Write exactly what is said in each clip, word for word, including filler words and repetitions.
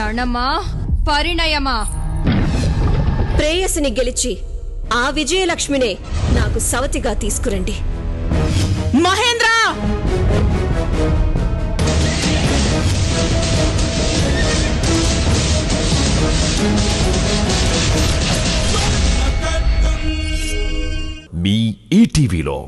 రణమా పరిణయమా. ప్రేయసిని గెలిచి ఆ విజయలక్ష్మినే నాకు సవతిగా తీసుకురండి. మహేంద్ర మీ ఈటీవీలో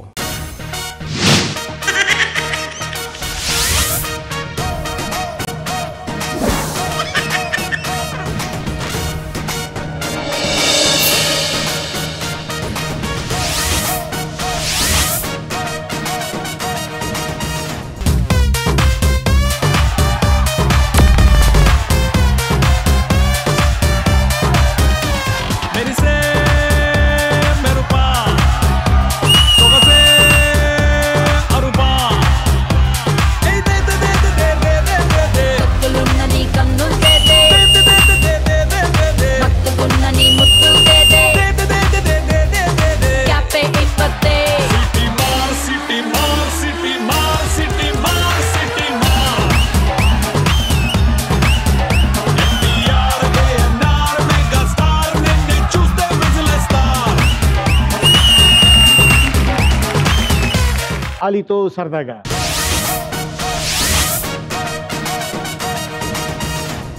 अली तो सरदा का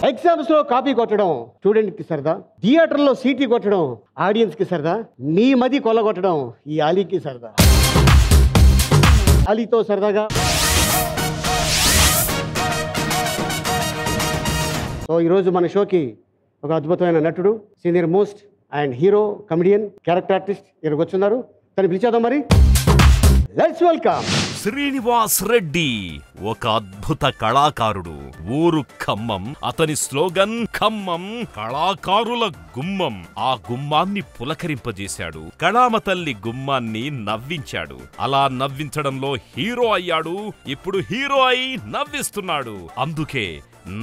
एग्जाम्स लो कापी कोट्टडम स्टूडेंट की सरदा, थिएटर लो सीटी कोट्टडम ऑडियंस की सरदा, नी मदी कोला कोट्टडम ई अली की सरदा. अली तो सरदा का. तो ई रोज मन शो की ఒక అద్భుతమైన నటుడు, senior most and hero, comedian, character artist ఇక్కడికి వచ్చున్నారు. తన పిలిచేద్దాం మరి. Let's welcome శ్రీనివాస్ రెడ్డి, ఒక అద్భుత కళాకారుడు. ఊరు ఖమ్మం, అతని స్లోగన్ ఖమ్మం కళాకారుల గుమ్మం. ఆ గుమ్మాన్ని పులకరింపజేశాడు, కళామ తల్లి గుమ్మాన్ని నవ్వించాడు. అలా నవ్వించడంలో హీరో అయ్యాడు, ఇప్పుడు హీరో అయి నవ్విస్తున్నాడు. అందుకే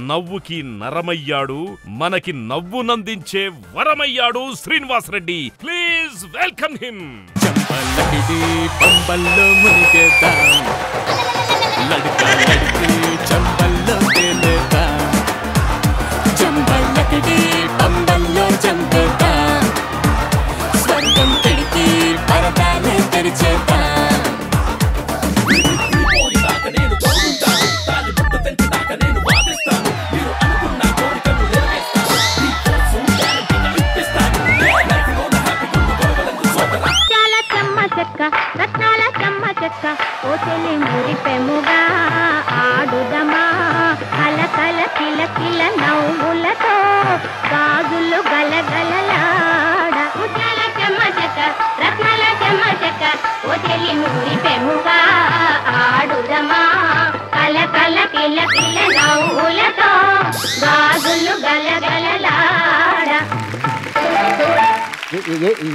నవ్వుకి నరమయ్యాడు, మనకి నవ్వు నందించే వరమయ్యాడు Srinivas Reddy. Please welcome him.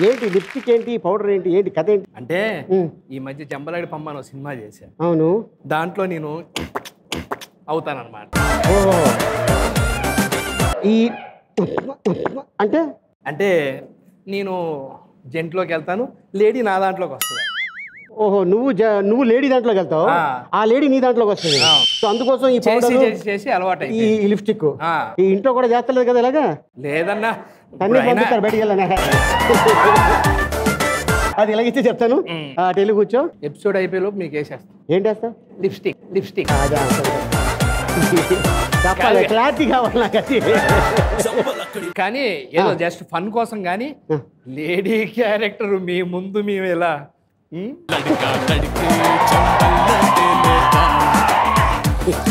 ఏంటి లిప్స్టిక్, ఏంటి పౌడర్, ఏంటి ఏంటి కథ ఏంటి అంటే, ఈ మధ్య జంబలాడి పమ్మను సినిమా చేశాను. అవును, దాంట్లో నేను అవుతానన్నమాట. ఈ అంటే అంటే నేను జెంట్లోకి వెళ్తాను, లేడీ నా దాంట్లోకి వస్తుంది. ఓహో, నువ్వు నువ్వు లేడీ దాంట్లోకి వెళ్తావు, ఆ లేడీ నీ దాంట్లోకి వస్తుంది. సో అందుకోసం ఈ పౌడర్ చేసి అలవాటు, ఈ లిప్స్టిక్ ఈ ఇంట్లో కూడా చేస్తలేదు కదా. ఇలాగా లేదన్నా బయటికి వెళ్ళనా, అది ఇలాగిచ్చే చెప్తాను. తెలుగు కూర్చో, ఎపిసోడ్ అయిపోయే లోపు మీకు వేసేస్తా. ఏంటి వేస్తా? లిప్స్టిక్. లిప్స్టిక్ క్లారిటీ కావాలి నాకు, అది కానీ ఏదో జస్ట్ ఫన్ కోసం. కానీ లేడీ క్యారెక్టర్ మీ ముందు మేము ఎలా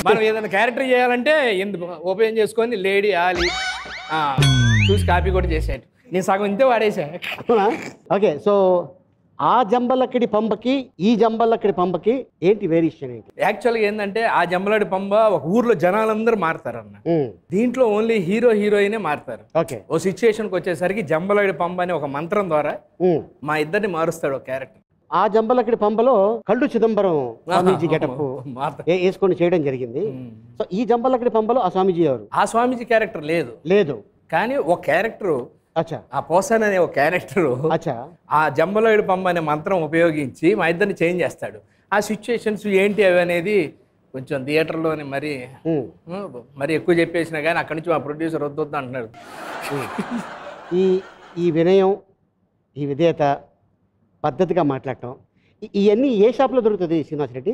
మనం ఏదైనా క్యారెక్టర్ చేయాలంటే ఓపెన్ చేసుకొని లేడీ ఆలి చూసి కాపీ కూడా చేసాడు. నేను సగం ఇంతే వాడేసా. ఓకే, సో ఆ జంబలక్కడి పంపకి ఈ జంబలక్కడి పంపకి ఏంటి వేరియేషన్ ఏంటి? యాక్చువల్గా ఏంటంటే, ఆ జంబలడి పంప ఒక ఊర్లో జనాలందరూ మారుతారు అన్న, దీంట్లో ఓన్లీ హీరో హీరోయినే మారుతారు. ఓకే, ఓ సిచ్యుయేషన్కి వచ్చేసరికి జంబలడి పంప అనే ఒక మంత్రం ద్వారా మా ఇద్దరిని మారుస్తాడు ఒక క్యారెక్టర్. ఆ జంబలక్కడి పంపలో కళ్ళు చిదంబరం స్వామీజీ గెటప్ వేసుకొని చేయడం జరిగింది. సో ఈ జంబలక్కడి పంపలో ఆ స్వామీజీ ఎవరు? ఆ స్వామీజీ క్యారెక్టర్ లేదు లేదు కానీ ఒక క్యారెక్టరు, ఆ పోసాన్ అనే ఒక క్యారెక్టరు ఆ జంబలవిడి పంబ అనే మంత్రం ఉపయోగించి మా ఇద్దరిని చేంజ్ చేస్తాడు. ఆ సిచ్యుయేషన్స్ ఏంటి అవి అనేది కొంచెం థియేటర్లోని మరీ మరీ ఎక్కువ చెప్పేసినా కానీ అక్కడి నుంచి మా ప్రొడ్యూసర్ వద్దొద్దు అంటున్నాడు. ఈ ఈ వినయం, ఈ విధేయత, పద్ధతిగా మాట్లాడటం ఇవన్నీ ఏ షాప్లో దొరుకుతుంది శ్రీనివాస్ రెడ్డి?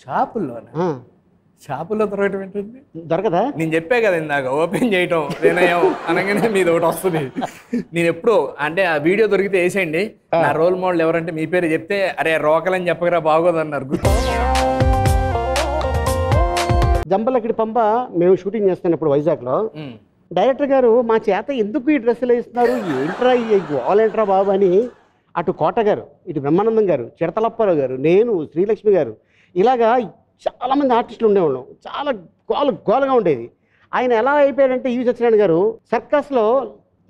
షాపుల్లోనే షాపుల్లో దొరకటం ఏంటండి? దొరకదా? నేను చెప్పే కదా ఇందాక ఓపెన్ చేయటం వినయం అనగానే మీది ఒకటి వస్తుంది. నేను ఎప్పుడు అంటే ఆ వీడియో దొరికితే వేసేయండి, నా రోల్ మోడల్ ఎవరంటే మీ పేరు చెప్తే అరే రోకలని చెప్పగరా బాగోదన్నారు. జంబలకిడి పంప మేము షూటింగ్ చేస్తున్నప్పుడు వైజాగ్లో డైరెక్టర్ గారు మా చేత ఎందుకు ఈ డ్రెస్సులు వేస్తున్నారు ఏంట్రా గోవాలేంట్రా బాబు అని అటు కోట గారు, ఇటు బ్రహ్మానందం గారు, చిడతలప్పారావు గారు, నేను, శ్రీలక్ష్మి గారు ఇలాగా చాలామంది ఆర్టిస్టులు ఉండేవాళ్ళం. చాలా గోల గోలగా ఉండేది. ఆయన ఎలా అయిపోయాడంటే ఈవి సత్యనారాయణ గారు సర్కస్లో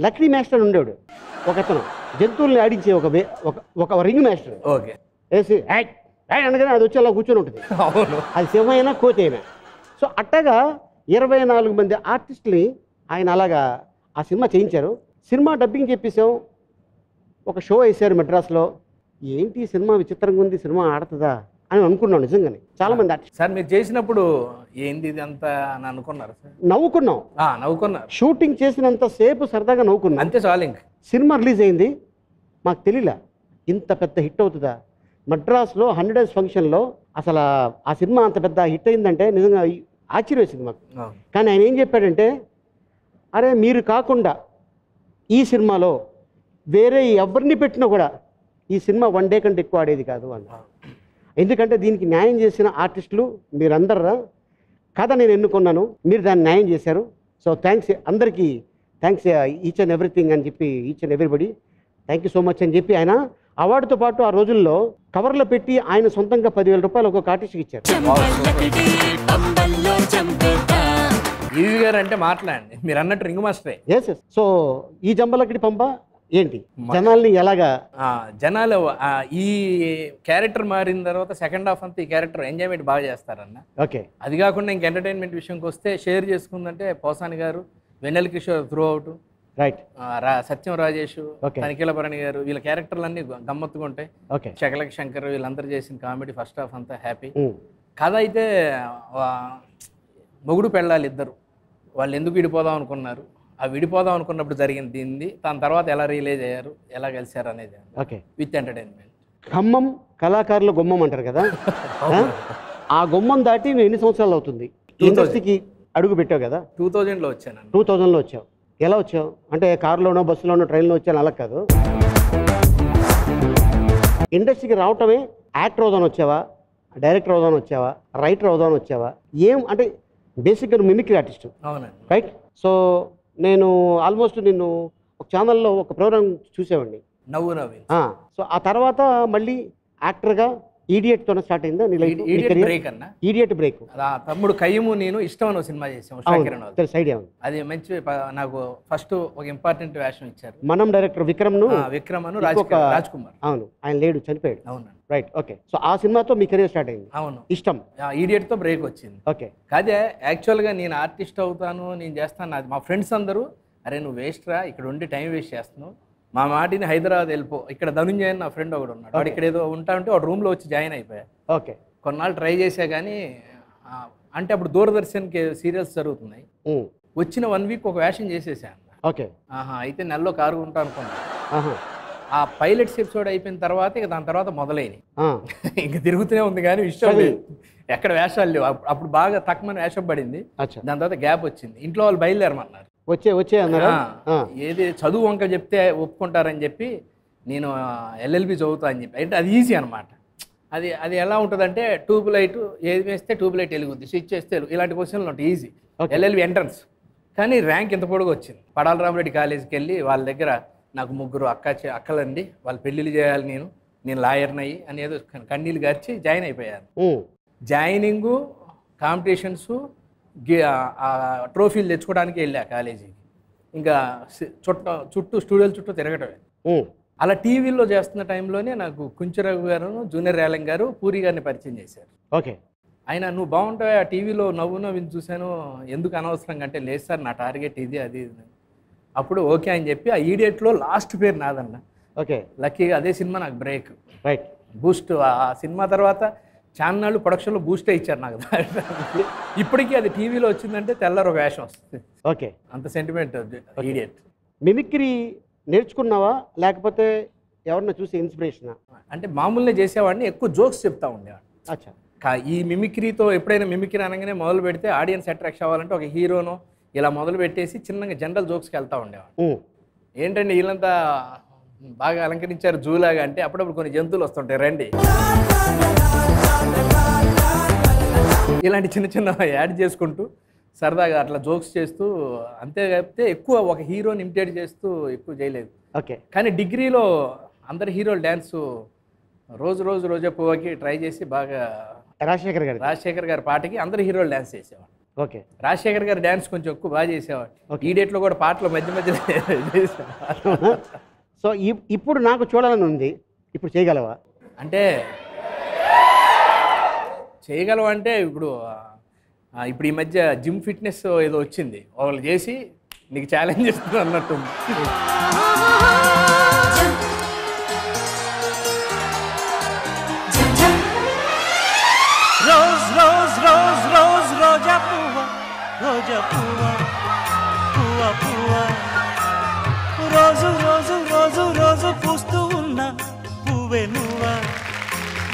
లక్ష్మీ మాస్టర్ ఉండేవాడు ఒక అతను, జంతువుల్ని ఆడించే ఒక ఒక రింగ్ మాస్టర్. ఓకే వేసి యాడ్ యాడ్ అనగానే అది వచ్చి అలా కూర్చొని ఉంటుంది. అవును, అది సింహమైనా కోతి అయినా. సో అట్టగా ఇరవై నాలుగు మంది ఆర్టిస్టుని ఆయన అలాగా ఆ సినిమా చేయించారు. సినిమా డబ్బింగ్ చెప్పేసాం, ఒక షో వేశారు మెడ్రాస్లో. ఏంటి సినిమా విచిత్రంగా ఉంది, సినిమా ఆడుతుందా అని అనుకున్నాం నిజంగానే. చాలా మంది సార్ మీరు చేసినప్పుడు ఏంది ఇదంతా అని అనుకున్నారు? నవ్వుకున్నాం నవ్వుకున్నాం షూటింగ్ చేసినంత సేపు సరదాగా నవ్వుకున్నాం, అంతే చాలు. ఇంక సినిమా రిలీజ్ అయింది, మాకు తెలియలా ఇంత పెద్ద హిట్ అవుతుందా. మద్రాసులో హండ్రెడ్ డేస్ ఫంక్షన్లో అసలు ఆ సినిమా అంత పెద్ద హిట్ అయిందంటే నిజంగా ఆశ్చర్యం వేసింది మాకు. కానీ ఆయన ఏం చెప్పాడంటే, అరే మీరు కాకుండా ఈ సినిమాలో వేరే ఎవరిని పెట్టినా కూడా ఈ సినిమా వన్ డే కంటే ఎక్కువ ఆడేది కాదు అన్న. ఎందుకంటే దీనికి న్యాయం చేసిన ఆర్టిస్టులు మీరందరూ, కథ నేను ఎన్నుకున్నాను, మీరు దాన్ని న్యాయం చేశారు. సో థ్యాంక్స్ అందరికీ, థ్యాంక్స్ ఈచ్ అండ్ ఎవ్రీథింగ్ అని చెప్పి, each and everybody thank you so much అని చెప్పి ఆయన అవార్డుతో పాటు ఆ రోజుల్లో కవర్లో పెట్టి ఆయన సొంతంగా పదివేల రూపాయలు ఒక్కొక్క ఆర్టిస్ట్కి ఇచ్చారు. ఈవి గారు అంటే మాట్లాడండి, మీరు అన్నట్టు రింగ్ మాస్టరే. Yes yes. సో ఈ జంబలకిడి పంప ఏంటి జనాల్ని ఎలాగా జనాలు ఈ క్యారెక్టర్ మారిన తర్వాత సెకండ్ హాఫ్ అంతా ఈ క్యారెక్టర్ ఎంజాయ్మెంట్ బాగా చేస్తారన్న. ఓకే. అది కాకుండా ఇంక ఎంటర్టైన్మెంట్ విషయంకి వస్తే షేర్ చేసుకుందంటే పోసాని గారు, Vennela Kishore through out, right, Satyam Rajesh, Tanikella Bharani గారు, వీళ్ళ క్యారెక్టర్లు అన్ని గమ్మత్తుగా ఉంటాయి. శకలక శంకర్ వీళ్ళందరూ చేసిన కామెడీ ఫస్ట్ హాఫ్ అంతా హ్యాపీ. కథ అయితే మొగుడు పెళ్ళాలి ఇద్దరు, వాళ్ళు ఎందుకు విడిపోదాం అనుకున్నారు, ఆ విడిపోదాం అనుకున్నప్పుడు జరిగింది దీన్ని, దాని తర్వాత ఎలా రియలైజ్ అయ్యారు, ఎలా కలిశారు అనేది. ఓకే. With entertainment. ఖమ్మం కళాకారుల గుమ్మం అంటారు కదా, ఆ గుమ్మం దాటి నేను ఎన్ని సంవత్సరాలు అవుతుంది ఇండస్ట్రీకి అడుగు పెట్టావు కదా? టూ థౌజండ్లో వచ్చాను. టూ థౌజండ్లో వచ్చావు. ఎలా వచ్చావు అంటే కారులోనో బస్సులోనో ట్రైన్లో వచ్చాను అలా కాదు. ఇండస్ట్రీకి రావటమే యాక్టర్ అవుదామని వచ్చావా, డైరెక్టర్ అవుదామని వచ్చావా, రైటర్ అవుదామని వచ్చావా, ఏం అంటే బేసిక్గా నువ్వు మిమిక్రీ ఆర్టిస్ట్. అవునండి, రైట్. సో నేను ఆల్మోస్ట్ నిన్ను ఒక ఛానల్లో ఒక ప్రోగ్రామ్ చూసేవాడిని, నవ్వు నవ్వి. సో ఆ తర్వాత మళ్ళీ యాక్టర్గా ఈడియట్తో స్టార్ట్ అయిందా? ఈడియట్ బ్రేక్ తమ్ముడు కయ్యము నేను ఇష్టమైన సినిమా చేసాము. అది మంచి, నాకు ఫస్ట్ ఒక ఇంపార్టెంట్ వేషం ఇచ్చారు మనం డైరెక్టర్ విక్రమ్ ను విక్రమ్ అను రాజ్ కుమార్. అవును, ఆయన లేడు, చనిపోయాడు. అవును, రైట్. ఓకే. సో ఆ సినిమాతో మీ కెరీర్ స్టార్ట్ అయింది. అవును, ఇష్టం ఈడియట్ తో బ్రేక్ వచ్చింది. ఓకే. కాదే యాక్చువల్గా నేను ఆర్టిస్ట్ అవుతాను, నేను చేస్తాను, మా ఫ్రెండ్స్ అందరూ అరే నువ్వు వేస్ట్ రా, ఇక్కడ ఉండి టైం వేస్ట్ చేస్తున్నావు, మా మాటిని హైదరాబాద్ వెళ్ళిపో. ఇక్కడ ధనుంజయ్ అని నా ఫ్రెండ్ ఒకడు ఉన్నాడు, వాడు ఇక్కడ ఏదో ఉంటా ఉంటే వాడు రూమ్లో వచ్చి జాయిన్ అయిపోయా. ఓకే. కొన్నాళ్ళు ట్రై చేశా కానీ అంటే అప్పుడు దూరదర్శన్కి సీరియల్స్ జరుగుతున్నాయి. వచ్చిన వన్ వీక్ ఒక వేషం చేసేసాను. ఓకే. ఆహా, అయితే నెలలో కారు ఉంటా అనుకున్నాను. ఆ పైలట్స్ ఎపిసోడ్ అయిపోయిన తర్వాత ఇక దాని తర్వాత మొదలైనవి, ఇంకా తిరుగుతూనే ఉంది కానీ ఇష్టం లేదు, ఎక్కడ వేషాలు లేవు. అప్పుడు బాగా తక్కువ వేషం పడింది, దాని తర్వాత గ్యాప్ వచ్చింది. ఇంట్లో వాళ్ళు బయలుదేరమన్నారు, వచ్చే వచ్చే అన్నారు. ఏది చదువు వంక చెప్తే ఒప్పుకుంటారని చెప్పి నేను ఎల్ఎల్బి చదువుతా అని చెప్పి, అంటే అది ఈజీ అనమాట. అది అది ఎలా ఉంటుందంటే ట్యూబ్ లైట్ ఏది వేస్తే ట్యూబ్ లైట్ వెలుగుద్ది, స్విచ్ చేస్తే ఇలాంటి క్వశ్చన్లు ఉంటాయి, ఈజీ. ఎల్ఎల్బి ఎంట్రన్స్, కానీ ర్యాంక్ ఇంత పొడుగు వచ్చింది. పడాలరామరెడ్డి కాలేజీకి వెళ్ళి వాళ్ళ దగ్గర నాకు ముగ్గురు అక్క అక్కలండి, వాళ్ళు పెళ్ళిళ్ళు చేయాలి, నేను నేను లాయర్నయ్యి అని ఏదో కన్నీళ్ళు గార్చి జాయిన్ అయిపోయాను. జాయినింగు, కాంపిటీషన్సు, ట్రోఫీలు తెచ్చుకోవడానికి వెళ్ళా కాలేజీకి. ఇంకా చుట్టూ చుట్టూ స్టూడియోల చుట్టూ తిరగటమే. అలా టీవీలో చేస్తున్న టైంలోనే నాకు కుంచరావు గారు, జూనియర్ రేలం గారు, పూరి గారిని పరిచయం చేశారు. ఓకే. ఆయన నువ్వు బాగుంటావు, ఆ టీవీలో నవ్వు నవ్వు చూశాను, ఎందుకు అనవసరం అంటే లేదు సార్ నా టార్గెట్ ఇది అది. అప్పుడు ఓకే అని చెప్పి ఆ ఈడియట్లో లాస్ట్ పేరు నాదన్న. ఓకే. లక్కీగా అదే సినిమా నాకు బ్రేక్, రైట్, బూస్ట్. ఆ సినిమా తర్వాత ఛానల్ ప్రొడక్షన్ లో బూస్ట్ ఇచ్చారు నాకు. ఇప్పటికీ అది టీవీలో వచ్చిందంటే తెల్లర వేషం వస్తుంది. ఓకే, అంత సెంటిమెంట్. ఇడియట్. మిమిక్రీ నేర్చుకున్నావా లేకపోతే ఎవరినో చూసి ఇన్స్పిరేషన్? అంటే మామూలుగా చేసేవాడిని, ఎక్కువ జోక్స్ చెప్తా ఉండేవాడిని. అచ్చా. ఈ మిమిక్రీతో ఎప్పుడైనా మిమిక్రీ అనగానే మొదలు పెడితే ఆడియన్స్ అట్రాక్ట్ అవ్వాలంటే ఒక హీరోను ఇలా మొదలు పెట్టేసి చిన్నగా జనరల్ జోక్స్కి వెళ్తూ ఉండేవాడిని. ఏంటంటే వీళ్ళంతా బాగా అలంకరించారు జూలాగా అంటే, అప్పుడప్పుడు కొన్ని జంతువులు వస్తుంటాయి రండి, ఇలాంటి చిన్న చిన్న యాడ్ చేసుకుంటూ సరదాగా అట్లా జోక్స్ చేస్తూ. అంతేకాకపోతే ఎక్కువ ఒక హీరోని ఇమిటేట్ చేస్తూ ఎక్కువ చేయలేదు. ఓకే. కానీ డిగ్రీలో అందరు హీరోలు డ్యాన్స్ రోజు రోజు రోజే పోవాకి ట్రై చేసి బాగా రాజశేఖర్ గారు రాజశేఖర్ గారి పాటకి అందరు హీరోలు డ్యాన్స్ చేసేవాడు. ఓకే. రాజశేఖర్ గారు డ్యాన్స్ కొంచెం ఎక్కువ బాగా చేసేవాడు. ఈ డేట్లో కూడా పాటలు మధ్య మధ్యలో చేసేవాడు. సో ఇప్పుడు నాకు చూడాలని ఉంది, ఇప్పుడు చేయగలవా అంటే? చేయగలవా అంటే ఇప్పుడు ఇప్పుడు ఈ మధ్య జిమ్ ఫిట్నెస్ ఏదో వచ్చింది, వాళ్ళు చేసి నీకు ఛాలెంజ్ ఇస్తుంది అన్నట్టు. రోజ్ రోజ్ రోజ్ రోజ్ రోజా పువ్వ రోజా పువ్వ పువ్వ పువ్వ రోజు రోజు రోజు రోజు పూస్తూ ఉన్న పువ్వే నువ్వా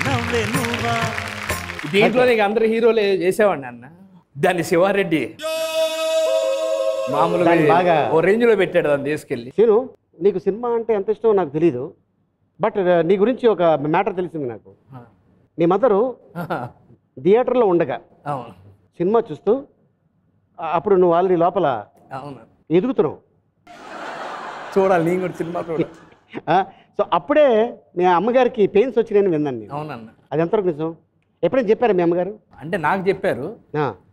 నవ్వే నువ్వా. దీంట్లో నీకు అందరు హీరోలు చేసేవాడిని అన్న. దాన్ని శివారెడ్డి మామూలుగా బాగా ఓ రేంజ్ లో పెట్టాడు. దాన్ని తీసుకెళ్ళి నేను, నీకు సినిమా అంటే ఎంత ఇష్టమో నాకు తెలీదు, బట్ నీ గురించి ఒక మ్యాటర్ తెలిసింది నాకు. మీ మదరు థియేటర్లో ఉండగా సినిమా చూస్తూ, అప్పుడు నువ్వు ఆల్రెడీ లోపల ఎదుగుతున్నావు. చూడాలి నేను కూడా సినిమా చూడాలి. సో అప్పుడే మీ అమ్మగారికి పెయిన్స్ వచ్చినాయని విన్నాను. అవునన్నా, అది ఎంతవరకు నిజం? ఎప్పుడైనా చెప్పారు మీ అమ్మగారు? అంటే నాకు చెప్పారు,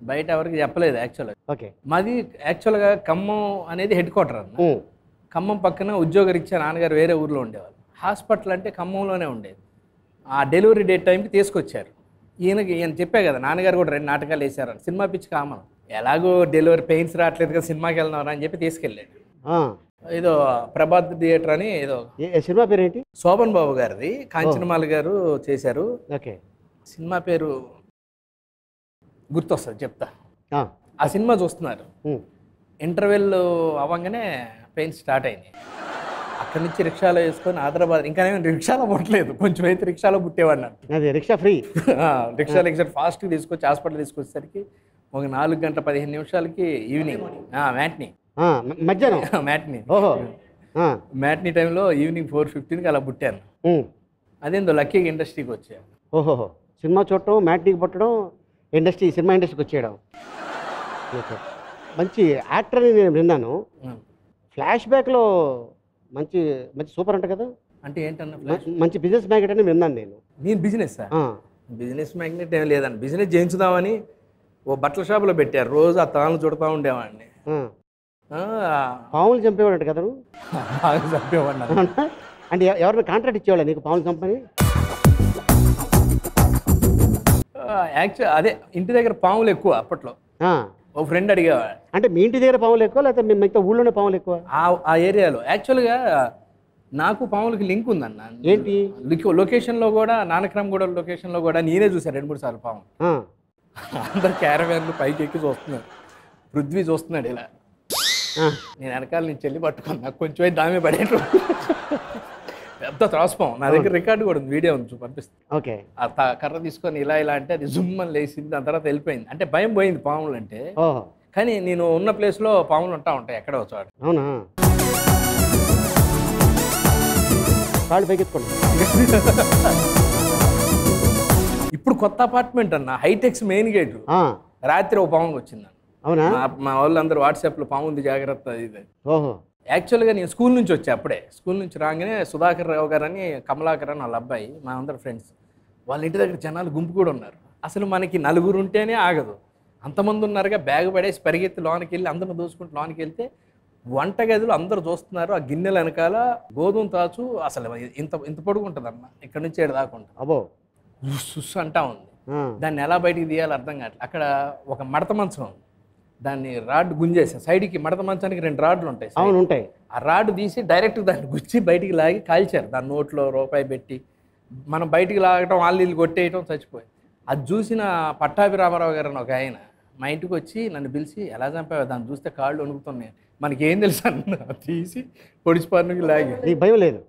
బయట ఎవరికి చెప్పలేదు యాక్చువల్గా. ఓకే. మాది యాక్చువల్గా ఖమ్మం అనేది హెడ్ క్వార్టర్ అన్న. ఖమ్మం పక్కన ఉద్యోగరీత్యా నాన్నగారు వేరే ఊర్లో ఉండేవాళ్ళు. హాస్పిటల్ అంటే ఖమ్మంలోనే ఉండేది. ఆ డెలివరీ డేట్ టైంకి తీసుకొచ్చారు. ఈయనకి ఈయన చెప్పే కదా, నాన్నగారు కూడా రెండు నాటకాలు వేశారు. సినిమా పిచ్చి కామన్, ఎలాగో డెలివరీ పెయిన్స్ రావట్లేదు కదా సినిమాకి వెళ్దాం అని చెప్పి తీసుకెళ్ళాడు. ఏదో ప్రభాత్ థియేటర్ అని ఏదో సినిమా పేరు ఏంటి, శోభన్ బాబు గారిది, కాంచనమాల గారు చేశారు. ఓకే. సినిమా పేరు గుర్తొస్తుంది చెప్తా. ఆ సినిమా చూస్తున్నారు, ఇంటర్వెల్ అవ్వగానే పెయిన్ స్టార్ట్ అయినాయి. అక్కడి నుంచి రిక్షాలో వేసుకొని హైదరాబాద్, ఇంకా రిక్షాలో పుట్టలేదు, కొంచెం అయితే రిక్షాలో పుట్టేవాడిని. రిక్షా ఫ్రీ, రిక్షాలో ఎక్సారి ఫాస్ట్గా తీసుకొచ్చి హాస్పిటల్ తీసుకొచ్చేసరికి ఒక నాలుగు గంటల పదిహేను నిమిషాలకి ఈవినింగ్ మ్యాట్నీ మధ్యాహ్నం మ్యాట్నీ మ్యాట్నీ టైంలో ఈవినింగ్ ఫోర్ ఫిఫ్టీన్కి అలా పుట్టాను. అదేందో లక్కీగా ఇండస్ట్రీకి వచ్చాను. ఓహోహో, సినిమా చూడటం, మ్యాట్నీకి పుట్టడం, ఇండస్ట్రీ సినిమా ఇండస్ట్రీకి వచ్చేయడం. మంచి యాక్టర్ అని నేను విన్నాను. ఫ్లాష్ బ్యాక్లో మంచి మంచి సూపర్ అంట కదా, అంటే ఏంటన్నా మంచి బిజినెస్ మ్యాగ్నెట్ అని విన్నాను నేను. నేను బిజినెస్ బిజినెస్ మ్యాగ్నెట్ ఏం లేదండి. బిజినెస్ చేయించుదామని ఓ బట్టల షాప్లో పెట్టారు. రోజు ఆ తాను చూడతా ఉండేవాడిని. పాములు చంపేవాడంట కదా, చంపేవాడిని అంటే ఎవరిని కాంట్రాక్ట్ ఇచ్చేవాళ్ళ నీకు పాములు చంపని? యాక్చువల్ అదే ఇంటి దగ్గర పాములు ఎక్కువ అప్పట్లో. ఓ ఫ్రెండ్ అడిగేవాడు, అంటే మీ ఇంటి దగ్గర పాములు ఎక్కువ లేకపోతే మిగతా ఊళ్ళోనే పాములు ఎక్కువ? ఆ ఏరియాలో యాక్చువల్గా నాకు పాములకి లింక్ ఉందన్న. ఏంటి లొకేషన్లో కూడా, నానక్రామ్గూడ లొకేషన్లో కూడా నేనే చూశాను రెండు మూడు సార్లు పాము. అందరు క్యారవేన్లు పైకి ఎక్కి చూస్తున్నారు, పృథ్వీ చూస్తున్నాడు ఇలా. నేను వెనకాల నుంచి వెళ్ళి పట్టుకున్నాను, నాకు కొంచెం దామే పడేట్లు. పెద్ద త్రాసుపాం, నా దగ్గర రికార్డు కూడా ఉంది, వీడియో ఉంది పంపిస్తుంది. ఓకే. ఆ కర్ర తీసుకొని ఇలా ఇలా అంటే అది జుమ్మని లేచింది, దాని తర్వాత వెళ్ళిపోయింది. అంటే భయం పోయింది పాములు అంటే. కానీ నేను ఉన్న ప్లేస్లో పాములు ఉంటా ఉంటాయి ఎక్కడో చోట. అవునా? ఇప్పుడు కొత్త అపార్ట్మెంట్ అన్న, హైటెక్స్ మెయిన్ గేట్, రాత్రి ఓ పాము వచ్చింది. అవునా? మా వాళ్ళందరూ వాట్సాప్లో పాము ఉంది జాగ్రత్త ఇది. ఓహో. యాక్చువల్గా నేను స్కూల్ నుంచి వచ్చా. అప్పుడే స్కూల్ నుంచి రాగానే సుధాకర్ రావు గారు అని, కమలాకర్ అని వాళ్ళ అబ్బాయి, మా అందరు ఫ్రెండ్స్, వాళ్ళ ఇంటి దగ్గర జనాలు గుంపు కూడా ఉన్నారు. అసలు మనకి నలుగురు ఉంటేనే ఆగదు, అంతమంది ఉన్నారుగా. బ్యాగ్ పడేసి పరిగెత్తి లోనికి వెళ్ళి అందరూ దూసుకుంటూ లోనికి వెళ్తే వంటగదిలో అందరు చూస్తున్నారు. ఆ గిన్నెల వెనకాల గోధుమ తాచు, అసలు ఇంత ఇంత పొడుగుంటుంది అమ్మ, ఇక్కడ నుంచి ఏడు దాకుంటా అబో సుస్ అంటా ఉంది. దాన్ని ఎలా బయటికి తీయాలో అర్థం కావట్లేదు. అక్కడ ఒక మడత మంచం ఉంది, దాన్ని రాడ్ గుంజేసాను సైడ్కి. మడత మంచానికి రెండు రాడ్లు ఉంటాయి. అవును ఉంటాయి. ఆ రాడ్ తీసి డైరెక్ట్ దాన్ని గుచ్చి బయటికి లాగి కాల్చారు. దాని నోట్లో రూపాయి పెట్టి మనం బయటికి లాగటం, ఆళ్ళు కొట్టేయటం, చచ్చిపోయి. అది చూసిన పట్టాభి రామారావు గారు అని ఒక ఆయన మా ఇంటికి వచ్చి నన్ను పిలిచి ఎలా చంపావు దాన్ని చూస్తే కాళ్ళు వణుకుతున్నాయి మనకేం తెలుసు అన్న తీసి పొడిచిపారుకి లాగి నీకు భయం లేదు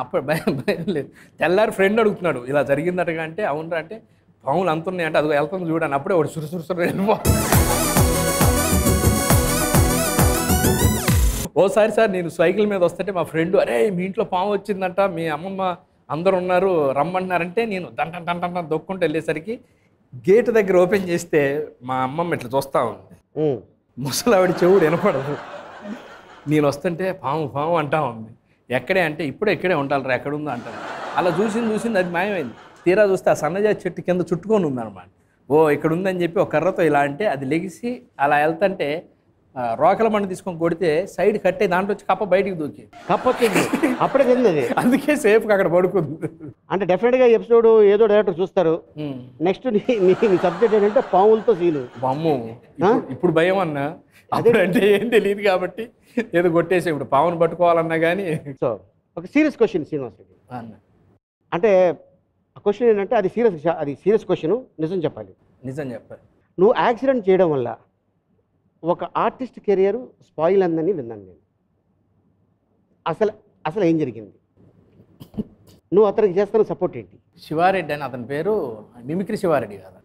అప్పుడు భయం భయం లేదు తెల్లారి ఫ్రెండ్ అడుగుతున్నాడు ఇలా జరిగిందటగా అంటే అవునరా అంటే పాములు అంతున్నాయి అంటే అది వెళ్తుంది చూడండి అప్పుడే వాడు సురు సురు సురు వెళ్ళిపో ఓసారి సార్ నేను సైకిల్ మీద వస్తుంటే మా ఫ్రెండ్ అరే మీ ఇంట్లో పాము వచ్చిందంట మీ అమ్మమ్మ అందరు ఉన్నారు రమ్మంటున్నారంటే నేను దంటం దంటం దంట దొక్కుంటూ వెళ్ళేసరికి గేట్ దగ్గర ఓపెన్ చేస్తే మా అమ్మమ్మ ఇట్లా చూస్తూ ఉంది ముసలావిడ చెవుడు వినపడదు నేను వస్తుంటే పాము పాము అంటా ఉంది ఎక్కడే అంటే ఇప్పుడు ఎక్కడే ఉండాలరా ఎక్కడుందో అంటాను అలా చూసింది చూసింది అది మాయమైంది తీరా చూస్తే ఆ సన్నజాతి చెట్టు కింద చుట్టుకొని ఉందన్నమాట ఓ ఇక్కడ ఉందని చెప్పి ఒక కర్రతో ఇలా అంటే అది లెగిసి అలా వెళ్తుంటే రోకల మంట తీసుకొని కొడితే సైడ్ కట్టే దాంట్లో వచ్చి కప్ప బయటికి దూకి కప్పొచ్చింది అప్పుడే తెలియదు అందుకే సేఫ్గా అక్కడ పడుకుంది అంటే డెఫినెట్గా ఎపిసోడ్ ఏదో డైరెక్టర్ చూస్తారు నెక్స్ట్ సబ్జెక్ట్ ఏంటంటే పాములతో సీలు బొమ్మ ఇప్పుడు భయం అన్నా అదే అంటే ఏం తెలియదు కాబట్టి ఏదో కొట్టేసి ఇప్పుడు పామును పట్టుకోవాలన్నా కానీ సో ఒక సీరియస్ క్వశ్చన్ శ్రీనివాసరెడ్డి అంటే ఆ క్వశ్చన్ ఏంటంటే అది సీరియస్ అది సీరియస్ క్వశ్చన్ నిజం చెప్పాలి నిజం చెప్పాలి నువ్వు యాక్సిడెంట్ చేయడం వల్ల ఒక ఆర్టిస్ట్ కెరియర్ స్పాయిల్ అందని విన్నాను నేను అసలు అసలు ఏం జరిగింది నువ్వు అతనికి చేస్తాను సపోర్ట్ ఏంటి శివారెడ్డి అని అతని పేరు మిమిక్రీ శివారెడ్డి కాదు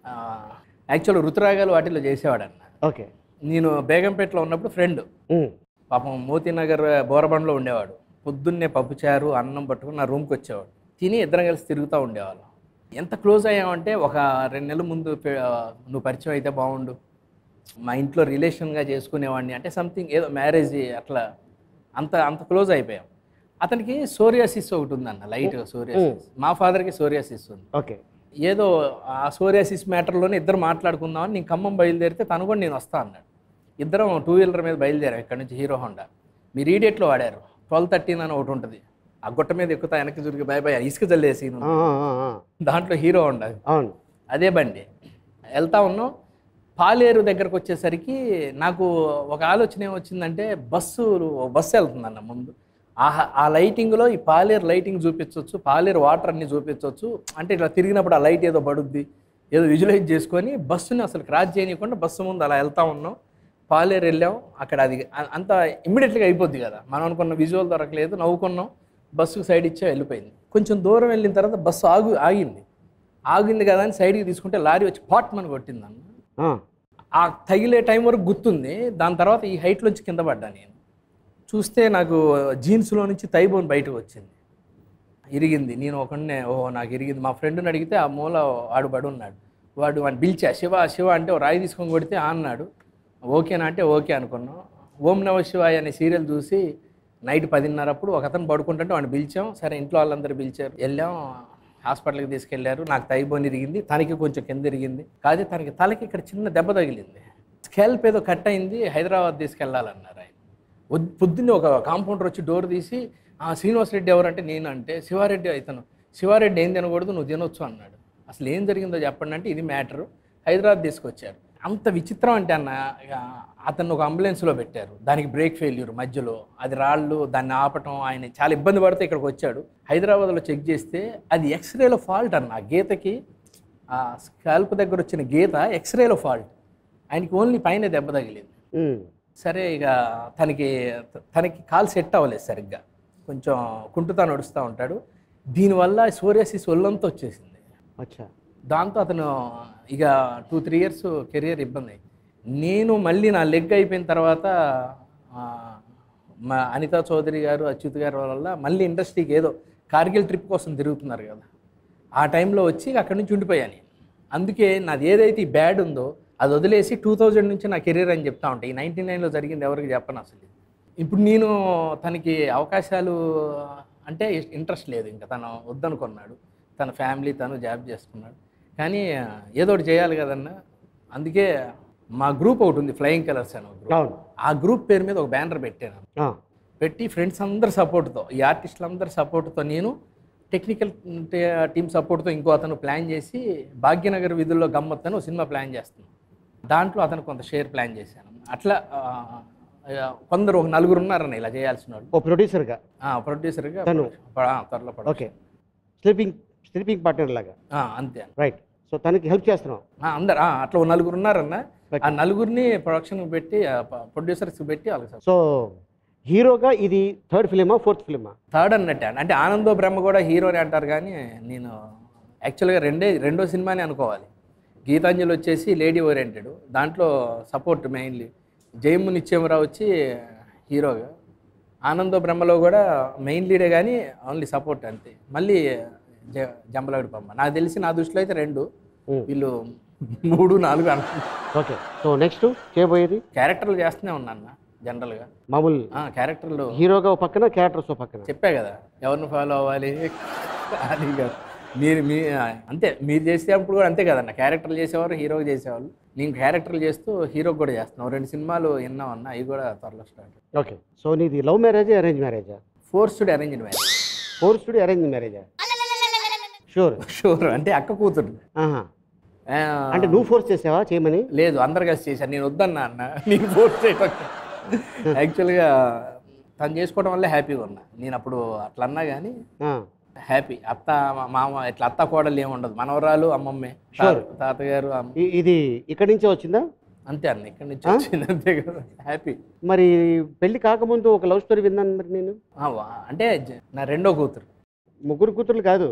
యాక్చువల్ రుతురాగాలు వాటిలో చేసేవాడు అన్న ఓకే నేను బేగంపేటలో ఉన్నప్పుడు ఫ్రెండ్ పాపం మోతీనగర్ బోరబండలో ఉండేవాడు పొద్దున్నే పప్పుచారు అన్నం పట్టుకుని నా రూమ్కి వచ్చేవాడు తిని ఇద్దరం కలిసి తిరుగుతూ ఉండేవాళ్ళం ఎంత క్లోజ్ అయ్యామంటే ఒక రెండు నెలల ముందు నువ్వు పరిచయం అయితే బాగుండు మా ఇంట్లో రిలేషన్గా చేసుకునేవాడిని అంటే సంథింగ్ ఏదో మ్యారేజ్ అట్లా అంత అంత క్లోజ్ అయిపోయాం అతనికి సోరియాసిస్ ఒకటి ఉందన్న లైట్ సోరియాసిస్ మా ఫాదర్కి సోరియాసిస్ ఉంది ఓకే ఏదో ఆ సోరియాసిస్ మ్యాటర్లోనే ఇద్దరు మాట్లాడుకుందామని నేను ఖమ్మం బయలుదేరితే తను కూడా నేను వస్తా అన్నాడు ఇద్దరం టూ వీలర్ మీద బయలుదేరాం ఇక్కడ నుంచి హీరో హోండా మీరు ఈడేట్లో వాడారు ట్వెల్వ్ థర్టీన్ అని ఒకటి ఉంటుంది ఆ గుట్ట మీద ఎక్కుతా వెనక్కి చురికి భయ భయ ఇసుక జల్లేసి దాంట్లో హీరో హోండా అవును అదే బండి వెళ్తా ఉన్నాం పాలేరు దగ్గరకు వచ్చేసరికి నాకు ఒక ఆలోచన ఏమొచ్చిందంటే బస్సు బస్సు వెళ్తుందన్న ముందు ఆ ఆ లైటింగ్లో ఈ పాలేరు లైటింగ్ చూపించవచ్చు పాలేరు వాటర్ అన్నీ చూపించవచ్చు అంటే ఇట్లా తిరిగినప్పుడు ఆ లైట్ ఏదో పడుద్ది ఏదో విజువలైజ్ చేసుకొని బస్సుని అసలు క్రాస్ చేయనీయకుండా బస్సు ముందు అలా వెళ్తా ఉన్నాం పాలేరు వెళ్ళాం అక్కడ అది అంత ఇమ్మీడియట్గా అయిపోద్ది కదా మనం అనుకున్న విజువల్ దొరకలేదు నవ్వుకున్నాం బస్సుకు సైడ్ ఇచ్చా వెళ్ళిపోయింది కొంచెం దూరం వెళ్ళిన తర్వాత బస్సు ఆగు ఆగింది ఆగింది కదా అని సైడ్కి తీసుకుంటే లారీ వచ్చి పాట్ మని కొట్టిందన్న ఆ తగిలే టైం వరకు గుర్తుంది దాని తర్వాత ఈ హైట్లోంచి కింద పడ్డా నేను చూస్తే నాకు జీన్స్లో నుంచి తైబోన్ బయటకు వచ్చింది ఇరిగింది నేను ఒకనే ఓహో నాకు ఇరిగింది మా ఫ్రెండ్ని అడిగితే ఆ మూల ఆడు పడి ఉన్నాడు వాడు వాడిని పిలిచా శివ శివ అంటే ఓ రాయి తీసుకొని కొడితే అన్నాడు ఓకేనా అంటే ఓకే అనుకున్నాం ఓం నమ శివాయ అనే సీరియల్ చూసి నైట్ పదిన్నర అప్పుడు ఒక అతను పడుకుంటుంటే వాడిని పిలిచాం సరే ఇంట్లో వాళ్ళందరూ పిలిచారు వెళ్ళాం హాస్పిటల్కి తీసుకెళ్లారు నాకు తైబోన్ ఇరిగింది తనకి కొంచెం కింద ఇరిగింది కాదు తనకి తలకి ఇక్కడ చిన్న దెబ్బ తగిలింది స్కాల్ప్ ఏదో కట్ అయింది హైదరాబాద్ తీసుకెళ్లాలన్నారు ఆయన పొద్దున్నే ఒక కాంపౌండర్ వచ్చి డోర్ తీసి ఆ శ్రీనివాసరెడ్డి ఎవరంటే నేను అంటే శివారెడ్డి అవుతాను శివారెడ్డి ఏం తినకూడదు నువ్వు తినొచ్చు అన్నాడు అసలు ఏం జరిగిందో చెప్పండి అంటే ఇది మ్యాటరు హైదరాబాద్ తీసుకొచ్చారు అంత విచిత్రం అంటే అన్న అతను ఒక అంబులెన్స్లో పెట్టారు దానికి బ్రేక్ ఫెయిల్యూర్ మధ్యలో అది రాళ్ళు దాన్ని ఆపటం ఆయన చాలా ఇబ్బంది పడితే ఇక్కడికి వచ్చాడు హైదరాబాద్లో చెక్ చేస్తే అది ఎక్స్రేలో ఫాల్ట్ అన్న ఆ గీతకి ఆ స్కాల్ప్ దగ్గర వచ్చిన గీత ఎక్స్రేలో ఫాల్ట్ ఆయనకి ఓన్లీ పైన దెబ్బ తగిలింది సరే ఇక తనకి తనకి కాలు సెట్ అవ్వలేదు సరిగ్గా కొంచెం కుంటుతా నడుస్తూ ఉంటాడు దీనివల్ల సోరియాసిస్ ఒళ్ళంతా వచ్చేసింది అచ్చా దాంతో అతను ఇక టూ త్రీ ఇయర్స్ కెరియర్ ఇబ్బంది అయింది నేను మళ్ళీ నా లెగ్ అయిపోయిన తర్వాత మా అనితా చౌదరి గారు అచ్యుత్ గారు వల్ల మళ్ళీ ఇండస్ట్రీకి ఏదో కార్గిల్ ట్రిప్ కోసం తిరుగుతున్నారు కదా ఆ టైంలో వచ్చి అక్కడి నుంచి ఉండిపోయాను అందుకే నాది ఏదైతే ఈ బ్యాడ్ ఉందో అది వదిలేసి టూ థౌజండ్ నుంచి నా కెరీర్ అని చెప్తా ఉంటాయి ఈ నైన్టీ నైన్లో జరిగింది ఎవరికి చెప్పను అసలు ఇప్పుడు నేను తనకి అవకాశాలు అంటే ఇంట్రెస్ట్ లేదు ఇంకా తను వద్దనుకున్నాడు తన ఫ్యామిలీ తను జాబ్ చేసుకున్నాడు కానీ ఏదో ఒకటి చేయాలి కదన్న అందుకే మా గ్రూప్ ఒకటి ఉంది ఫ్లయింగ్ కలర్స్ అని ఆ గ్రూప్ పేరు మీద ఒక బ్యానర్ పెట్టాను పెట్టి ఫ్రెండ్స్ అందరి సపోర్ట్తో ఈ ఆర్టిస్టులందరి సపోర్ట్తో నేను టెక్నికల్ టీమ్ సపోర్ట్తో ఇంకో అతను ప్లాన్ చేసి భాగ్యనగర్ వీధుల్లో గమ్మత్ అని ఒక సినిమా ప్లాన్ చేస్తున్నాను దాంట్లో అతను కొంత షేర్ ప్లాన్ చేశాను అట్లా కొందరు ఒక నలుగురు ఉన్నారన్న ఇలా చేయాల్సిన వాళ్ళు ప్రొడ్యూసర్గా ప్రొడ్యూసర్గా త్వరలో స్లీపింగ్ స్లీపింగ్ పార్ట్నర్ లాగా అంతే రైట్ సో సో తనకి హెల్ప్ చేస్తున్నాం అందరూ అట్లా నలుగురు ఉన్నారన్న ఆ నలుగురిని ప్రొడక్షన్ పెట్టి ప్రొడ్యూసర్స్ పెట్టి అలాగా. సో హీరోగా ఇది థర్డ్ ఫిలిమా ఫోర్త్ ఫిలిమా? థర్డ్ అన్నట్టు. అంటే ఆనందో బ్రహ్మ కూడా హీరోని అంటారు కానీ నేను యాక్చువల్గా రెండే రెండో సినిమానే అనుకోవాలి. గీతాంజలి వచ్చేసి లేడీ ఓరియంటెడ్, దాంట్లో సపోర్ట్ మెయిన్లీ జయము నిత్యమరావు వచ్చి హీరోగా, ఆనందో బ్రహ్మలో కూడా మెయిన్ లీడే కానీ ఓన్లీ సపోర్ట్ అంతే. మళ్ళీ జ జంబలగడి బొమ్మ నాకు తెలిసి నా దృష్టిలో అయితే రెండు, వీళ్ళు మూడు నాలుగు అనుకుంటున్నాను. ఓకే. సో నెక్స్ట్ చేయబోయేది క్యారెక్టర్లు చేస్తూనే ఉన్నా అన్న జనరల్గా మామూలు క్యారెక్టర్లు హీరోగా పక్కన క్యారెక్టర్స్ పక్కన చెప్పా కదా ఎవరిని ఫాలో అవ్వాలి అది కాదు. మీరు మీ అంతే మీరు చేసేటప్పుడు కూడా అంతే కదన్న, క్యారెక్టర్లు చేసేవారు హీరోగా చేసేవాళ్ళు, నేను క్యారెక్టర్లు చేస్తూ హీరోకి కూడా చేస్తున్నావు. రెండు సినిమాలు విన్నాం అన్న, అవి కూడా త్వరలో స్టార్ట్. ఓకే. సో నీది లవ్ మ్యారేజ్ అరేంజ్ మ్యారేజా? Forced arrange marriage. Forced arrange మ్యారేజా? Sure sure. అంటే అక్క కూతురు. అంటే నువ్వు ఫోర్స్ చేసావా చేయమని? లేదు అందరు కలిసి చేశాను, నేను వద్దన్నా అన్న, నేను ఫోర్స్ చేయక యాక్చువల్గా తను చేసుకోవడం వల్ల హ్యాపీగా ఉన్నా నేను అప్పుడు. అట్లా అన్నా కానీ హ్యాపీ. అత్త మామ ఇట్లా అత్త కోడలు ఏముండదు, మనవరాలు అమ్మమ్మే తాతగారు. ఇది ఇక్కడి నుంచే వచ్చిందా? అంతే అన్న, ఇక్కడి నుంచి వచ్చింది అంతే కదా. హ్యాపీ. మరి పెళ్లి కాకముందు ఒక లవ్ స్టోరీ విన్నాను మరి నేను, అంటే నా రెండో కూతురు. ముగ్గురు కూతుర్లు కాదు.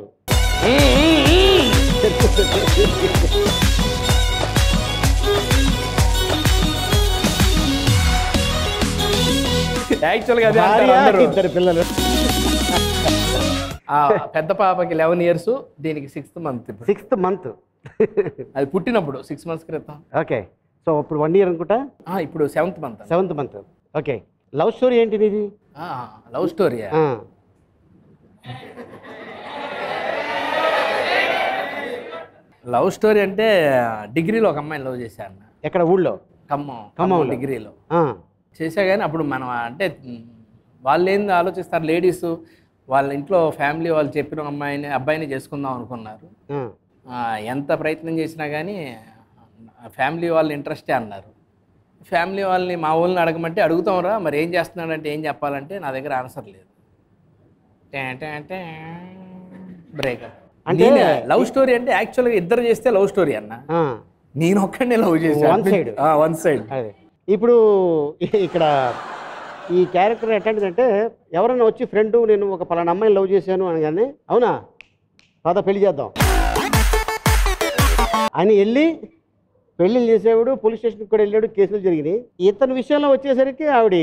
యాక్చువల్గా ఇద్దరు పిల్లలు, పెద్ద పాపకి లెవెన్ ఇయర్స్, దీనికి సిక్స్త్ మంత్. సిక్స్త్ మంత్ అది పుట్టినప్పుడు సిక్స్ మంత్స్ క్రితం. ఓకే. సో ఇప్పుడు వన్ ఇయర్ అనుకుంటా, ఇప్పుడు seventh month. Seventh month. Okay. Love story ఏంటి ఇది? లవ్ స్టోరీ లవ్ స్టోరీ అంటే డిగ్రీలో ఒక అమ్మాయిని లవ్ చేశాను. ఎక్కడ? ఊళ్ళో ఖమ్మం. ఖమ్మం డిగ్రీలో చేశా. కానీ అప్పుడు మనం అంటే వాళ్ళు ఏంది ఆలోచిస్తారు లేడీస్, వాళ్ళ ఇంట్లో ఫ్యామిలీ వాళ్ళు చెప్పిన అమ్మాయిని అబ్బాయిని చేసుకుందాం అనుకున్నారు. ఎంత ప్రయత్నం చేసినా కానీ ఫ్యామిలీ వాళ్ళ ఇంట్రెస్టే అన్నారు. ఫ్యామిలీ వాళ్ళని మా వాళ్ళని అడగమంటే అడుగుతాంరా మరి ఏం చేస్తున్నాడంటే ఏం చెప్పాలంటే నా దగ్గర ఆన్సర్ లేదు. అంటే బ్రేకప్ అంటే లవ్ స్టోరీ అంటే యాక్చువల్గా ఇద్దరు చేస్తే లవ్ స్టోరీ అన్న, నేను ఒక్కడే లవ్ చేశాను వన్ సైడ్. ఇప్పుడు ఇక్కడ ఈ క్యారెక్టర్ ఎట్లాంటిదంటే ఎవరైనా వచ్చి ఫ్రెండ్ నేను ఒక పలానా అమ్మాయిని లవ్ చేశాను అనగానే అవునా పద పెళ్లి చేద్దాం అని వెళ్ళి పెళ్ళిళ్ళు చేసేవాడు, పోలీస్ స్టేషన్కి కూడా వెళ్ళాడు, కేసులు జరిగినాయి. ఇతని విషయంలో వచ్చేసరికి ఆవిడ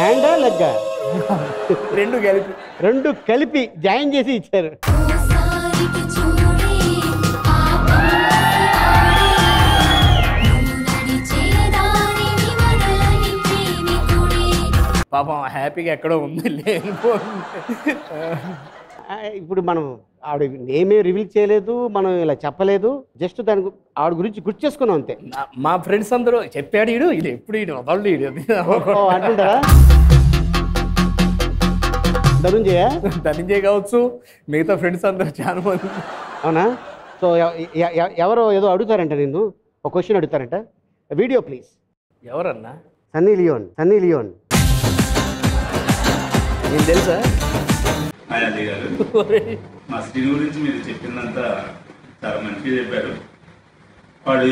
హ్యాండా లెగ్గా రెండు కలిపి రెండు కలిపి జాయిన్ చేసి ఇచ్చారు. పాపం హ్యాపీగా ఎక్కడో ఉంది లేనిపో. ఇప్పుడు మనం ఆవిడ నేమే రివీల్ చేయలేదు, మనం ఇలా చెప్పలేదు, జస్ట్ దాని ఆవిడ గురించి గుర్తు చేసుకున్నాం అంతే. మా ఫ్రెండ్స్ అందరూ చెప్పాడు ఈడు ఇది ఎప్పుడు ఈడు వాళ్ళు ఈడు అంటుంటారా. ధనుంజయ ధనుంజయ కావచ్చు, మిగతా ఫ్రెండ్స్ అందరూ చాలా మంది. అవునా? సో ఎవరో ఏదో అడుగుతారంట, నేను ఒక క్వశ్చన్ అడుగుతారంట, వీడియో ప్లీజ్. ఎవరన్నా? Sunny Leone. సన్నీ లియోన్ నేను తెలుసా? అదే గారు మా స్క్రీన్ గురించి మీరు చెప్పిందంతా చాలా మంచిగా చెప్పారు. వాడు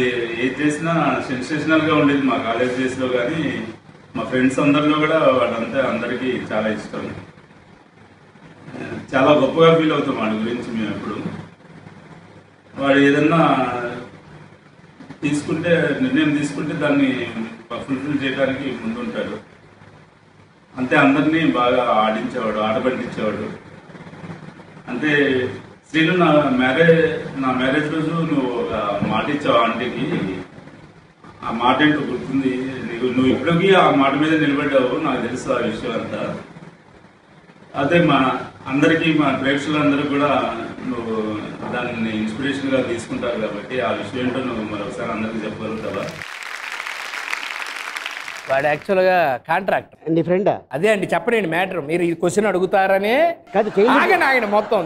ఏది చేసినా సెన్సేషనల్గా ఉండేది మా కాలేజ్ డేస్లో, కానీ మా ఫ్రెండ్స్ అందరిలో కూడా వాడంతా అందరికీ చాలా ఇష్టం. చాలా గొప్పగా ఫీల్ అవుతాం వాడి గురించి మేము ఎప్పుడు. వాడు ఏదన్నా తీసుకుంటే నిర్ణయం తీసుకుంటే దాన్ని ఫుల్ఫిల్ చేయడానికి ముందుంటాడు. అంతే అందరినీ బాగా ఆడించేవాడు, ఆట పట్టించేవాడు. అంటే శ్రీను నా మ్యారేజ్ నా మ్యారేజ్ రోజు నువ్వు ఒక మాట ఇచ్చావు ఆంటీకి, ఆ మాట ఏంటో గుర్తుంది నీకు, నువ్వు ఇప్పటికీ ఆ మాట మీద నిలబడ్డావు, నాకు తెలుసు ఆ విషయం అంతా. అదే మా అందరికీ మా ప్రేక్షకులందరూ కూడా నువ్వు దాన్ని ఇన్స్పిరేషన్గా తీసుకుంటావు కాబట్టి ఆ విషయం ఏంటో నువ్వు మరొకసారి అందరికీ చెప్పగలుగుతావా? వాడు యాక్చువల్గా కాంట్రాక్టర్. నీ ఫ్రెండా? అదే అండి చెప్పండి మ్యాటర్. మీరు ఈ క్వశ్చన్ అడుగుతారనే ఆగండి మొత్తం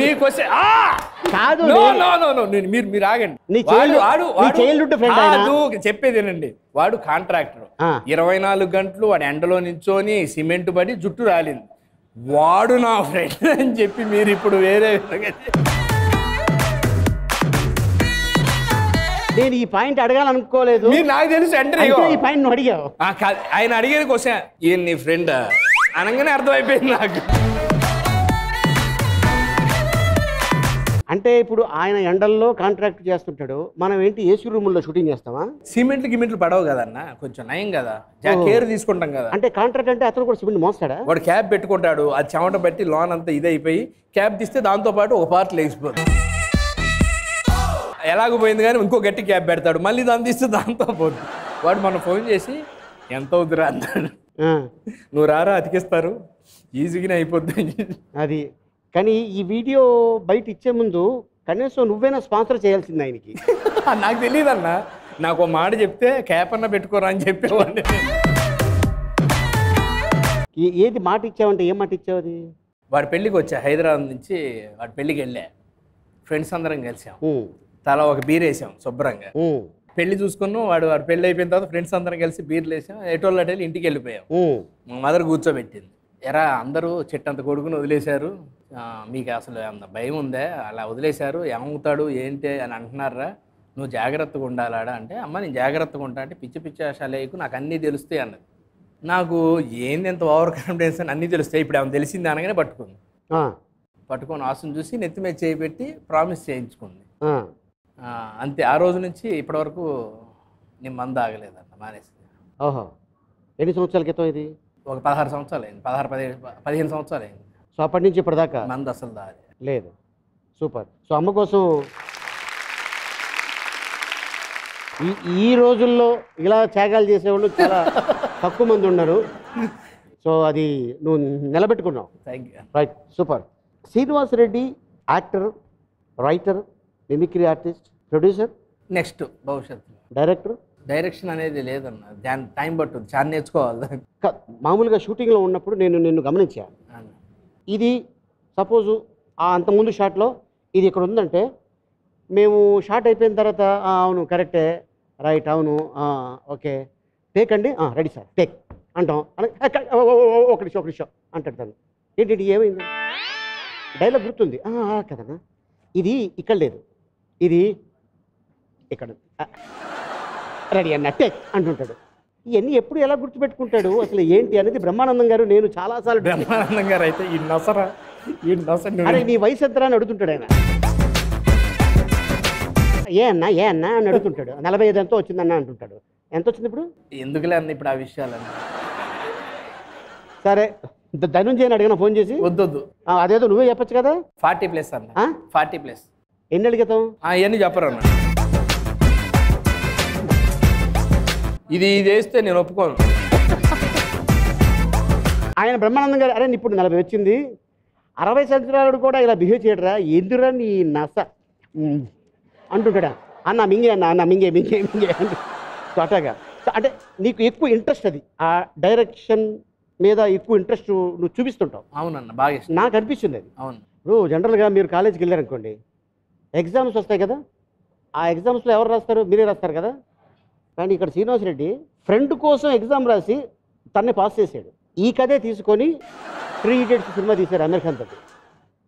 మీ క్వశ్చన్ కాదు. మీరు మీరు ఆగండి. చెప్పేదేనండి, వాడు కాంట్రాక్టర్. ఇరవై నాలుగు గంటలు వాడు ఎండలో నించోని సిమెంట్ పడి జుట్టు రాలింది. వాడు నా ఫ్రెండ్ అని చెప్పి మీరు ఇప్పుడు వేరే విధంగా నేను ఈ పాయింట్ అడగాలి అనుకోలేదు. మీరు నాకు తెలుసు అంటే ఈ పాయింట్ ను అడిగావు. ఆ ఆయన అడిగిన క్వశ్చన్ ఏ నీ ఫ్రెండ్ అనగానే అర్థమైపోయింది నాకు. అంటే ఇప్పుడు ఆయన ఎండల్లో కాంట్రాక్ట్ చేస్తుంటాడు, మనం ఏంటి ఏసీ రూముల్లో షూటింగ్ చేస్తామా? సిమెంట్లు గిమెంట్లు పడవు కదన్నా, కొంచెం నయం కదా, కేర్ తీసుకుంటాం కదా. అంటే కాంట్రాక్ట్ అంటే అతను కూడా సిమెంట్ మోస్తాడా? వాడు క్యాబ్ పెట్టుకుంటాడు, అది చెమట బట్టి లోన్ అంతా ఇదైపోయి క్యాబ్ తీస్తే దాంతో పాటు ఒక పార్ట్ లేచిపోతుంది. ఎలాగపోయింది కానీ ఇంకో గట్టి క్యాబ్ పెడతాడు, మళ్ళీ దాన్ని తీస్తే దాంతో పోతుంది. వాడు మనం ఫోన్ చేసి ఎంత అవుతురా అన్నాడు, నువ్వు రారా అతికిస్తారు ఈజీగానే అయిపోతుంది అది. కానీ ఈ వీడియో బయట ఇచ్చే ముందు కనీసం నువ్వేనా స్పాన్సర్ చేయాల్సింది ఆయనకి. నాకు తెలియదు అన్న, నాకు ఒక మాట చెప్తే క్యాప్ అన్న పెట్టుకోరా అని చెప్పేవాడిని. ఏది మాట ఇచ్చావంటే ఏం మాట ఇచ్చావు? అది వాడి పెళ్ళికి వచ్చా, హైదరాబాద్ నుంచి వాడి పెళ్ళికి వెళ్ళా, ఫ్రెండ్స్ అందరం కలిసాం, తలా ఒక బీర్ వేసాం శుభ్రంగా, పెళ్లి చూసుకున్నాం. వాడు వాడు పెళ్ళి అయిపోయిన తర్వాత ఫ్రెండ్స్ అందరం కలిసి బీర్లు వేసాం, ఎటోళ్ళు అటెళ్ళి ఇంటికి వెళ్ళిపోయాం. మా మదర్ కూర్చోబెట్టింది, ఎరా అందరూ చెట్టంత కొడుకుని వదిలేశారు, మీకు అసలు అంత భయం ఉందే, అలా వదిలేశారు ఏమవుతాడు ఏంటి అని అంటున్నారా, నువ్వు జాగ్రత్తగా ఉండాలాడా అంటే, అమ్మ నేను జాగ్రత్తగా ఉంటా అంటే పిచ్చి పిచ్చి ఆశాలేకు నాకు అన్నీ తెలుస్తాయి అన్నది. నాకు ఏంది ఎంత ఓవర్ కాన్ఫిడెన్స్ అని, అన్నీ తెలుస్తాయి ఇప్పుడు ఆమె తెలిసింది అనగానే పట్టుకుంది, పట్టుకొని ఆశను చూసి నెత్తి మీద చేయిపెట్టి ప్రామిస్ చేయించుకుంది. అంతే, ఆ రోజు నుంచి ఇప్పటివరకు నేను మందు ఆగలేదన్న, మానేసి. ఓహో, ఎన్ని సంవత్సరాల క్రితం ఇది? ఒక పదహారు సంవత్సరాలు అయింది, పదహారు పదిహేను పదిహేను సంవత్సరాలు అయింది. సో అప్పటి నుంచి ఇప్పటిదాకా మంది అసలు దారి లేదు. సూపర్. సో అమ్మ కోసం ఈ ఈ రోజుల్లో ఇలా త్యాగాలు చేసేవాళ్ళు చాలా తక్కువ మంది ఉన్నారు. సో అది నువ్వు నిలబెట్టుకున్నావు. Thank you. Right, super. Srinivas Reddy actor, writer, mimicry artist, producer, next భవిష్యత్తులో డైరెక్టర్. డైరెక్షన్ అనేది లేదన్న, దాని టైం పట్టుద్ది, చాలా నేర్చుకోవాలి. మామూలుగా షూటింగ్లో ఉన్నప్పుడు నేను నిన్ను గమనించాను, ఇది సపోజు అంతకుముందు షాట్లో ఇది ఇక్కడ ఉందంటే మేము షాట్ అయిపోయిన తర్వాత అవును కరెక్టే రైట్ అవును ఓకే టేక్ అండి రెడీ సార్ టేక్ అంటాం, ఒక నిమిషం ఒక నిమిషం అంటాడు తను, ఏంటి ఏమైంది డైలాగ్ గుర్తుంది కదనా, ఇది ఇక్కడ లేదు ఇది ఇక్కడ రెడీ అన్న టేక్ అంటుంటాడు. ఇవన్నీ ఎప్పుడు ఎలా గుర్తుపెట్టుకుంటాడు అసలు ఏంటి అనేది బ్రహ్మానందం గారు నేను చాలాసార్లు బ్రహ్మానందం గారు అయితే ఈ నసరా ఈ నసరా అరే నీ వయసు ఎంతరా అని అడుగుతుంటాడు ఆయన, ఏ అన్నా ఏ అన్నా అని అడుగుతుంటాడు, నలభై ఐదు ఎంతో వచ్చిందన్నా అంటుంటాడు, ఎంత వచ్చింది ఇప్పుడు ఎందుకులే అన్న ఇప్పుడు ఆ విషయాలన్నా. సరే ధనుంజయని అడిగిన ఫోన్ చేసి, వద్దొద్దు అదేదో నువ్వే చెప్పచ్చు కదా, ఫార్టీ ప్లస్ అన్న, ఫార్టీ ప్లస్ ఎన్ని అడిగతాం ఇవన్నీ చెప్పరు అన్న, ఇది ఇది వేస్తే నేను ఒప్పుకోను. ఆయన బ్రహ్మానందం గారు అరే ఇప్పుడు నలభై వచ్చింది అరవై సంవత్సరాలు కూడా ఇలా బిహేవ్ చేయడరా ఎదురా నీ నస అంటుంటాడా, అన్న మింగే అన్న అన్న మింగే మింగే మింగే అంటు అటాగా. అంటే నీకు ఎక్కువ ఇంట్రెస్ట్ అది, ఆ డైరెక్షన్ మీద ఎక్కువ ఇంట్రెస్ట్ నువ్వు చూపిస్తుంటావు. అవునన్న బాగా నాకు అనిపిస్తుంది అది. అవును, ఇప్పుడు జనరల్గా మీరు కాలేజీకి వెళ్ళారనుకోండి, ఎగ్జామ్స్ వస్తాయి కదా, ఆ ఎగ్జామ్స్లో ఎవరు రాస్తారు, మీరే రాస్తారు కదా, కానీ ఇక్కడ శ్రీనివాస్ రెడ్డి ఫ్రెండ్ కోసం ఎగ్జామ్ రాసి తన్నే పాస్ చేశాడు. ఈ కథే తీసుకొని త్రీ ఇడియట్స్ సినిమా తీశారు అమీర్ ఖాన్ తోటి,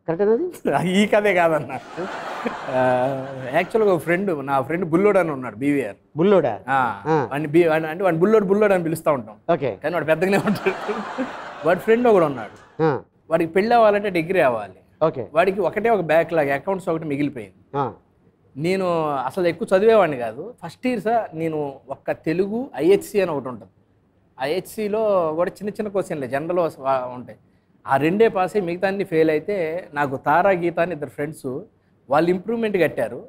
కరెక్టేనా? ఈ కథే కాదన్న, యాక్చువల్గా ఒక ఫ్రెండ్, నా ఫ్రెండ్ బుల్లోడ్ అని ఉన్నాడు, బీవీఆర్ బుల్లోడా అంటే వాడు బుల్లోడ్ బుల్లోడ్ అని పిలుస్తూ ఉంటాం, ఓకే, కానీ వాడు పెద్దగానే ఉంటాడు. వాడి ఫ్రెండ్ ఒకడు ఉన్నాడు, వాడికి పెళ్ళి అవ్వాలంటే డిగ్రీ అవ్వాలి, ఓకే, వాడికి ఒకటే ఒక బ్యాక్ లాగా అకౌంట్స్ ఒకటి మిగిలిపోయింది. నేను అసలు ఎక్కువ చదివేవాడిని కాదు, ఫస్ట్ ఇయర్ సార్ నేను ఒక్క తెలుగు ఐహెచ్సి అని ఒకటి ఉంటుంది, ఐహెచ్సిలో కూడా చిన్న చిన్న క్వశ్చన్లే జనరల్ ఉంటాయి, ఆ రెండే పాస్ అయ్యి మిగతాన్ని ఫెయిల్ అయితే నాకు తారా గీతా అని ఇద్దరు ఫ్రెండ్స్, వాళ్ళు ఇంప్రూవ్మెంట్ కట్టారు,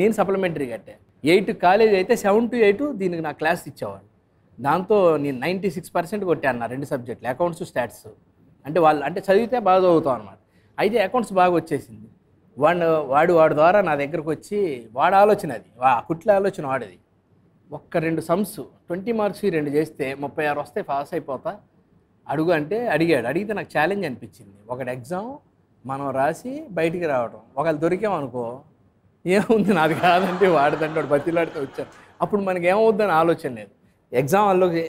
నేను సప్లిమెంటరీ కట్టాను. ఎయిట్ కాలేజ్ అయితే సెవెన్ టు ఎయిట్ దీనికి నా క్లాస్ ఇచ్చేవాళ్ళు, దాంతో నేను నైంటీ సిక్స్ పర్సెంట్ కొట్టాను నా రెండు సబ్జెక్టులు, అకౌంట్స్ స్టాట్స్. అంటే వాళ్ళు అంటే చదివితే బాగా చదువుతాం అనమాట, అయితే అకౌంట్స్ బాగా వచ్చేసింది. వాడు వాడు వాడి ద్వారా నా దగ్గరకు వచ్చి, వాడు ఆలోచన అది, వా కుట్ల ఆలోచన వాడేది, ఒక్క రెండు సమ్స్ ట్వంటీ మార్క్స్ రెండు చేస్తే ముప్పై ఆరు వస్తే పాస్ అయిపోతా అడుగు అంటే అడిగాడు. అడిగితే నాకు ఛాలెంజ్ అనిపించింది, ఒకటి ఎగ్జామ్ మనం రాసి బయటికి రావడం, ఒకవేళ దొరికామనుకో ఏముంది నాది కాదంటే వాడదంటే వాడు బతిలాడితే వచ్చాను, అప్పుడు మనకి ఏమవుద్దని ఆలోచన లేదు. ఎగ్జామ్ వాళ్ళకి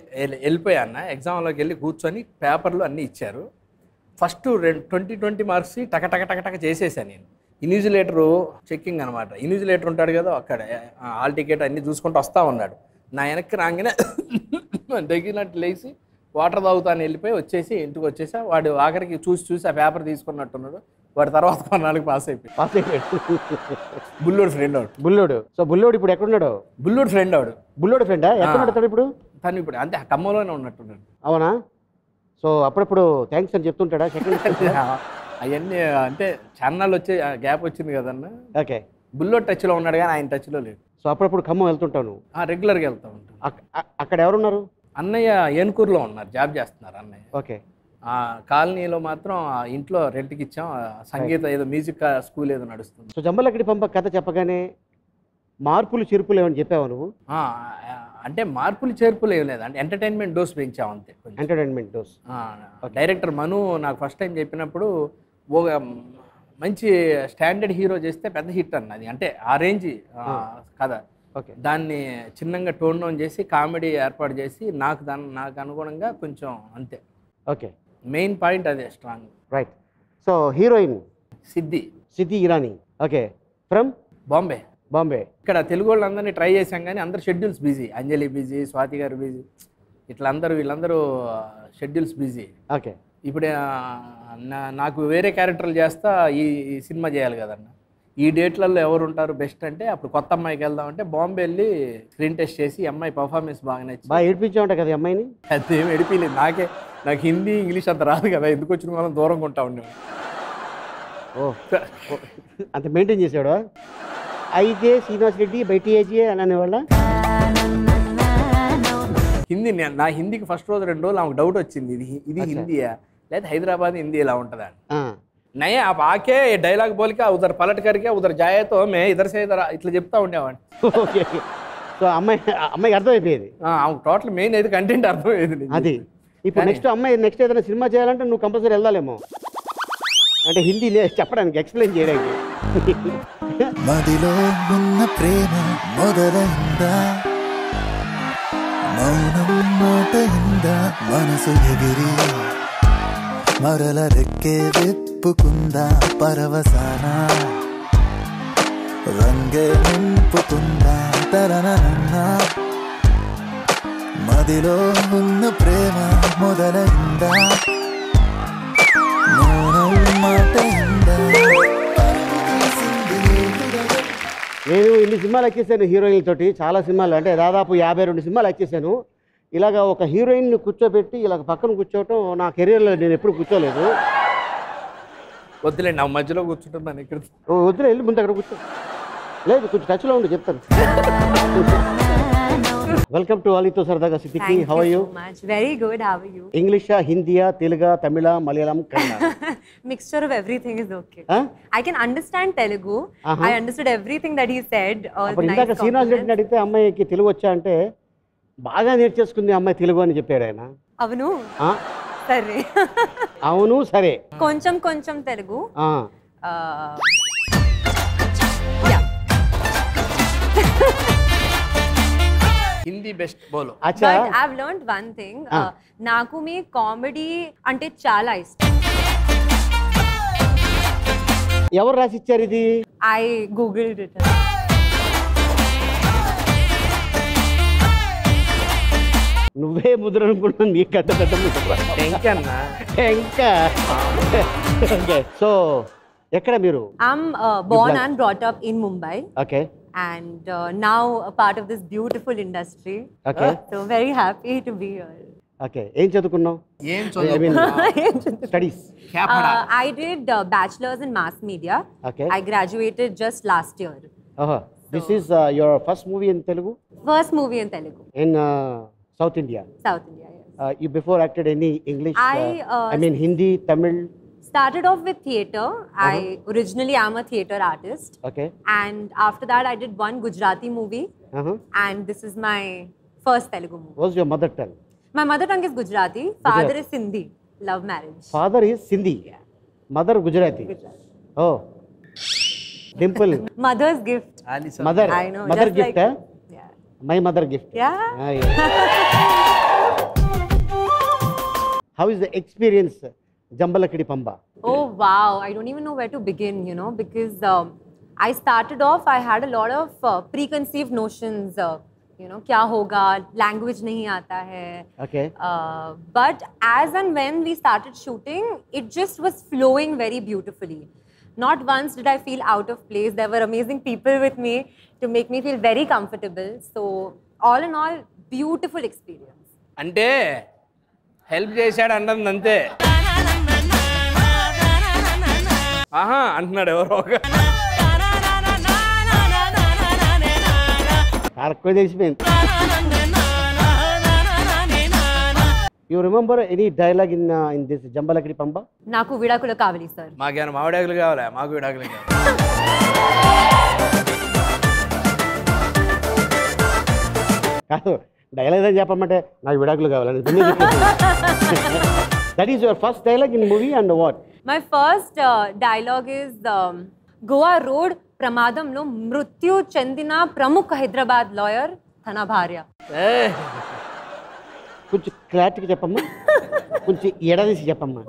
వెళ్ళిపోయా అన్న, ఎగ్జామ్ వాళ్ళకి వెళ్ళి కూర్చొని పేపర్లు అన్నీ ఇచ్చారు, ఫస్ట్ రెండు ట్వంటీ ట్వంటీ మార్క్స్ టక టక టక టక చేసేసాను నేను, ఇన్విజిలేటర్ చెక్కింగ్ అనమాట. ఇన్విజిలేటర్ ఉంటాడు కదా అక్కడ, ఆల్ టికెట్ అన్నీ చూసుకుంటూ వస్తూ ఉన్నాడు. నా వెనక్కి రాగానే దగ్గినట్టు లేచి వాటర్ తాగుతాను వెళ్ళిపోయి వచ్చేసి ఇంటికి వచ్చేసి వాడు ఆఖరికి చూసి చూసి ఆ పేపర్ తీసుకున్నట్టున్నాడు. వాడి తర్వాత కొన్నాళ్ళకి పాస్ అయిపోయి పాస్ అయిపోయాడు. బుల్లోడు ఫ్రెండ్ ఆడు. బుల్లోడు సో బుల్లోడు ఇప్పుడు ఎక్కడున్నాడు? బుల్లోడు ఫ్రెండ్ ఆడు. బుల్లోడు ఫ్రెండా ఎక్కడున్నాడు ఇప్పుడు? తను ఇప్పుడు అంతే ఖమ్మంలోనే ఉన్నట్టున్నాడు. అవునా? సో అప్పుడప్పుడు థ్యాంక్స్ అని చెప్తుంటాడా? అవన్నీ అంటే ఛానల్ వచ్చే గ్యాప్ వచ్చింది కదన్న. ఓకే. బుల్లోడ్ టచ్లో ఉన్నాడు కానీ ఆయన టచ్లో లేడు. సో అప్పుడప్పుడు ఖమ్మం వెళ్తుంటాను, రెగ్యులర్గా వెళ్తూ ఉంటాను. అక్కడ ఎవరున్నారు? అన్నయ్య ఏనుకూరులో ఉన్నారు, జాబ్ చేస్తున్నారు అన్నయ్య. ఓకే. ఆ కాలనీలో మాత్రం ఇంట్లో రెంట్కి ఇచ్చాం. సంగీత ఏదో మ్యూజిక్ స్కూల్ ఏదో నడుస్తుంది. సో జంబలకిడి పంప కథ చెప్పగానే మార్పులు చేర్పులు ఏమని చెప్పావు నువ్వు? అంటే మార్పులు చేర్పులు ఏం లేదు, అంటే ఎంటర్టైన్మెంట్ డోస్ పెంచావు అంతే. Entertainment dose. డైరెక్టర్ మను నాకు ఫస్ట్ టైం చెప్పినప్పుడు ఒక మంచి స్టాండర్డ్ హీరో చేస్తే పెద్ద హిట్ అన్నది, అంటే ఆ రేంజ్ కథ. ఓకే. దాన్ని చిన్నగా టోన్ డౌన్ చేసి కామెడీ ఏర్పాటు చేసి నాకు దాని నాకు అనుగుణంగా కొంచెం అంతే. ఓకే. మెయిన్ పాయింట్ అదే strong. Right. So heroine Siddhi Siddhi Irani. Okay. From Bombay. Bombay. ఇక్కడ తెలుగు వాళ్ళందరినీ ట్రై చేశాం కానీ అందరు schedules busy. Anjali busy, Swathi garu busy, ఇట్లా అందరూ వీళ్ళందరూ షెడ్యూల్స్ బిజీ. ఓకే. ఇప్పుడు నాకు వేరే క్యారెక్టర్లు చేస్తా ఈ సినిమా చేయాలి కదన్న. ఈ డేట్లలో ఎవరు ఉంటారు బెస్ట్ అంటే అప్పుడు కొత్త అమ్మాయికి వెళ్దాం అంటే బాంబే వెళ్ళి స్క్రీన్ టెస్ట్ చేసి అమ్మాయి పర్ఫార్మెన్స్ బాగా నచ్చింది. బాగా ఏడిపించే ఉంటాయి కదా అమ్మాయిని? అది ఏమి ఏడిపించలేదు. నాకే నాకు హిందీ ఇంగ్లీష్ అంత రాదు కదా, ఎందుకు వచ్చిన మనం దూరంగా ఉంటా ఉండే. ఓ అంత మెయింటైన్ చేసాడు. అయితే శ్రీనివాస్ రెడ్డి బయట ఏజీఏ అని అనేవాళ్ళ హిందీ. నా హిందీకి ఫస్ట్ రోజు రెండు రోజులు నాకు డౌట్ వచ్చింది, ఇది ఇది హిందీయా లేదా హైదరాబాద్ హిందీ ఇలా ఉంటుందా అని. నయ్యే ఆ ఆకే డైలాగ్ బోలికే ఉదరు పలటకరికే ఉదరు జాయతో మే ఇద్దరు సేదరా ఇట్లా చెప్తా ఉండేవాడిని. ఓకే. సో అమ్మాయి అమ్మాయికి అర్థమైపోయేది. టోటల్ మెయిన్ అయితే కంటెంట్ అర్థమయ్యేది అది. ఇప్పుడు నెక్స్ట్ అమ్మాయి నెక్స్ట్ ఏదైనా సినిమా చేయాలంటే నువ్వు కంపల్సరీ వెళ్ళాలేమో, అంటే హిందీ చెప్పడానికి ఎక్స్ప్లెయిన్ చేయడానికి. మదిలో ఉన్న ప్రేమ మొదలైందా, మౌనం మాటైందా, మనసు ఎగిరి మరల రెక్కే విప్పుకుందా, పరవసానా రంగే నింపుతుందా తరనన్నా, మదిలో ఉన్న ప్రేమ మొదలైందా, మౌనం మాటైందా. నేను ఇన్ని సినిమాలు ఎక్కేసాను హీరోయిన్లతోటి, చాలా సినిమాలు అంటే దాదాపు యాభై రెండు సినిమాలు ఎక్కేసాను. ఇలాగ ఒక హీరోయిన్ని కూర్చోబెట్టి ఇలాగ పక్కన కూర్చోవటం నా కెరీర్లో నేను ఎప్పుడు కూర్చోలేదు. వద్దులేండి, నా మధ్యలో కూర్చుంటున్నాను ఇక్కడ. వద్దులే, వెళ్ళి ముందు అక్కడ కూర్చో. లేదు, కొంచెం టచ్లో ఉండి చెప్తాను. వెల్కమ్ టు అలీతో సరదాగా సిద్ధికి. How are you? Very good. How are you? ఇంగ్లీషా, హిందీయా, Telugu, Tamil, Malayalam, Kannada? Mixture of everything is okay. Huh? I can understand Telugu. Uh-huh. I understood everything that he said. But in that scene, I said that the amma ki Telugu vachcha ante baga nerchesukundi amma Telugu ani chepparu ayana. Avunu. Ha? Sare. Avunu sare. Koncham koncham Telugu. Ah. Uh Yeah. Hindi best బోలో. అచ్చా. But I've learned one thing. నాకు మీ comedy అంటే చాలా ఇష్టం. ఎవరు రాసిచ్చారు ఇది? I googled it. నువ్వే ముద్ర అనుకుంటున్నావు, నీ కట్ట కట్ట ముద్ర. సో ఎక్కడ మీరు? I'm born and brought up in Mumbai. Okay. And now part of this beautiful industry. Okay. So very happy to be here. Okay. ఏం చదువుకున్నావు? ఏం చదువుకున్నావు? Studies. I did uh, bachelor's in mass media. Okay. I graduated just last year. Uh-huh. So this is uh, your first movie in Telugu? First movie in Telugu. In uh, South India? South India, yes. Uh, you before acted any English? I, uh, uh, I mean Hindi, Tamil? Started off with theatre. Uh-huh. I originally am a theatre artist. Okay. And after that I did one Gujarati movie. Uh-huh. And this is my first Telugu movie. What's your mother tongue? My mother tongue is Gujarati. Father Gujarati. is Sindhi. Love marriage. Father is Sindhi. Yeah. Mother Gujarati. Gujarati. Oh. Dimple. Mother's gift. Mother. I know. Mother Just gift. Like, huh? Yeah. My mother gift. Yeah. Ah, yeah. How is the experience Jambalakidi Pamba. Oh wow, I don't even know where to begin, you know, because um, I started off, I had a lot of uh, preconceived notions, uh, you know, kya hoga, language nahi aata hai. Okay. Uh, but as and when we started shooting, it just was flowing very beautifully. Not once did I feel out of place. There were amazing people with me to make me feel very comfortable. So, all in all, beautiful experience. Ante, help Jaisad andam nante. Aha, antna devaroga. You remember any dialogue in uh, in this Jambalakidi Pamba? Naaku vidakulu kavali sir. Maaganu maavadagulu kavala, maaku vidakulu kavala. Dialogue eda cheppamante naaku vidakulu kavala. That is your first dialogue in the movie and what? My first uh, dialogue is um, Goa Road Pramadamlo Mrutyu Chandina Pramukh Hyderabad lawyer Thana Bharya. Hey. कुछ क्लाट की जपम्मा, कुछ येरादी सी जपम्मा।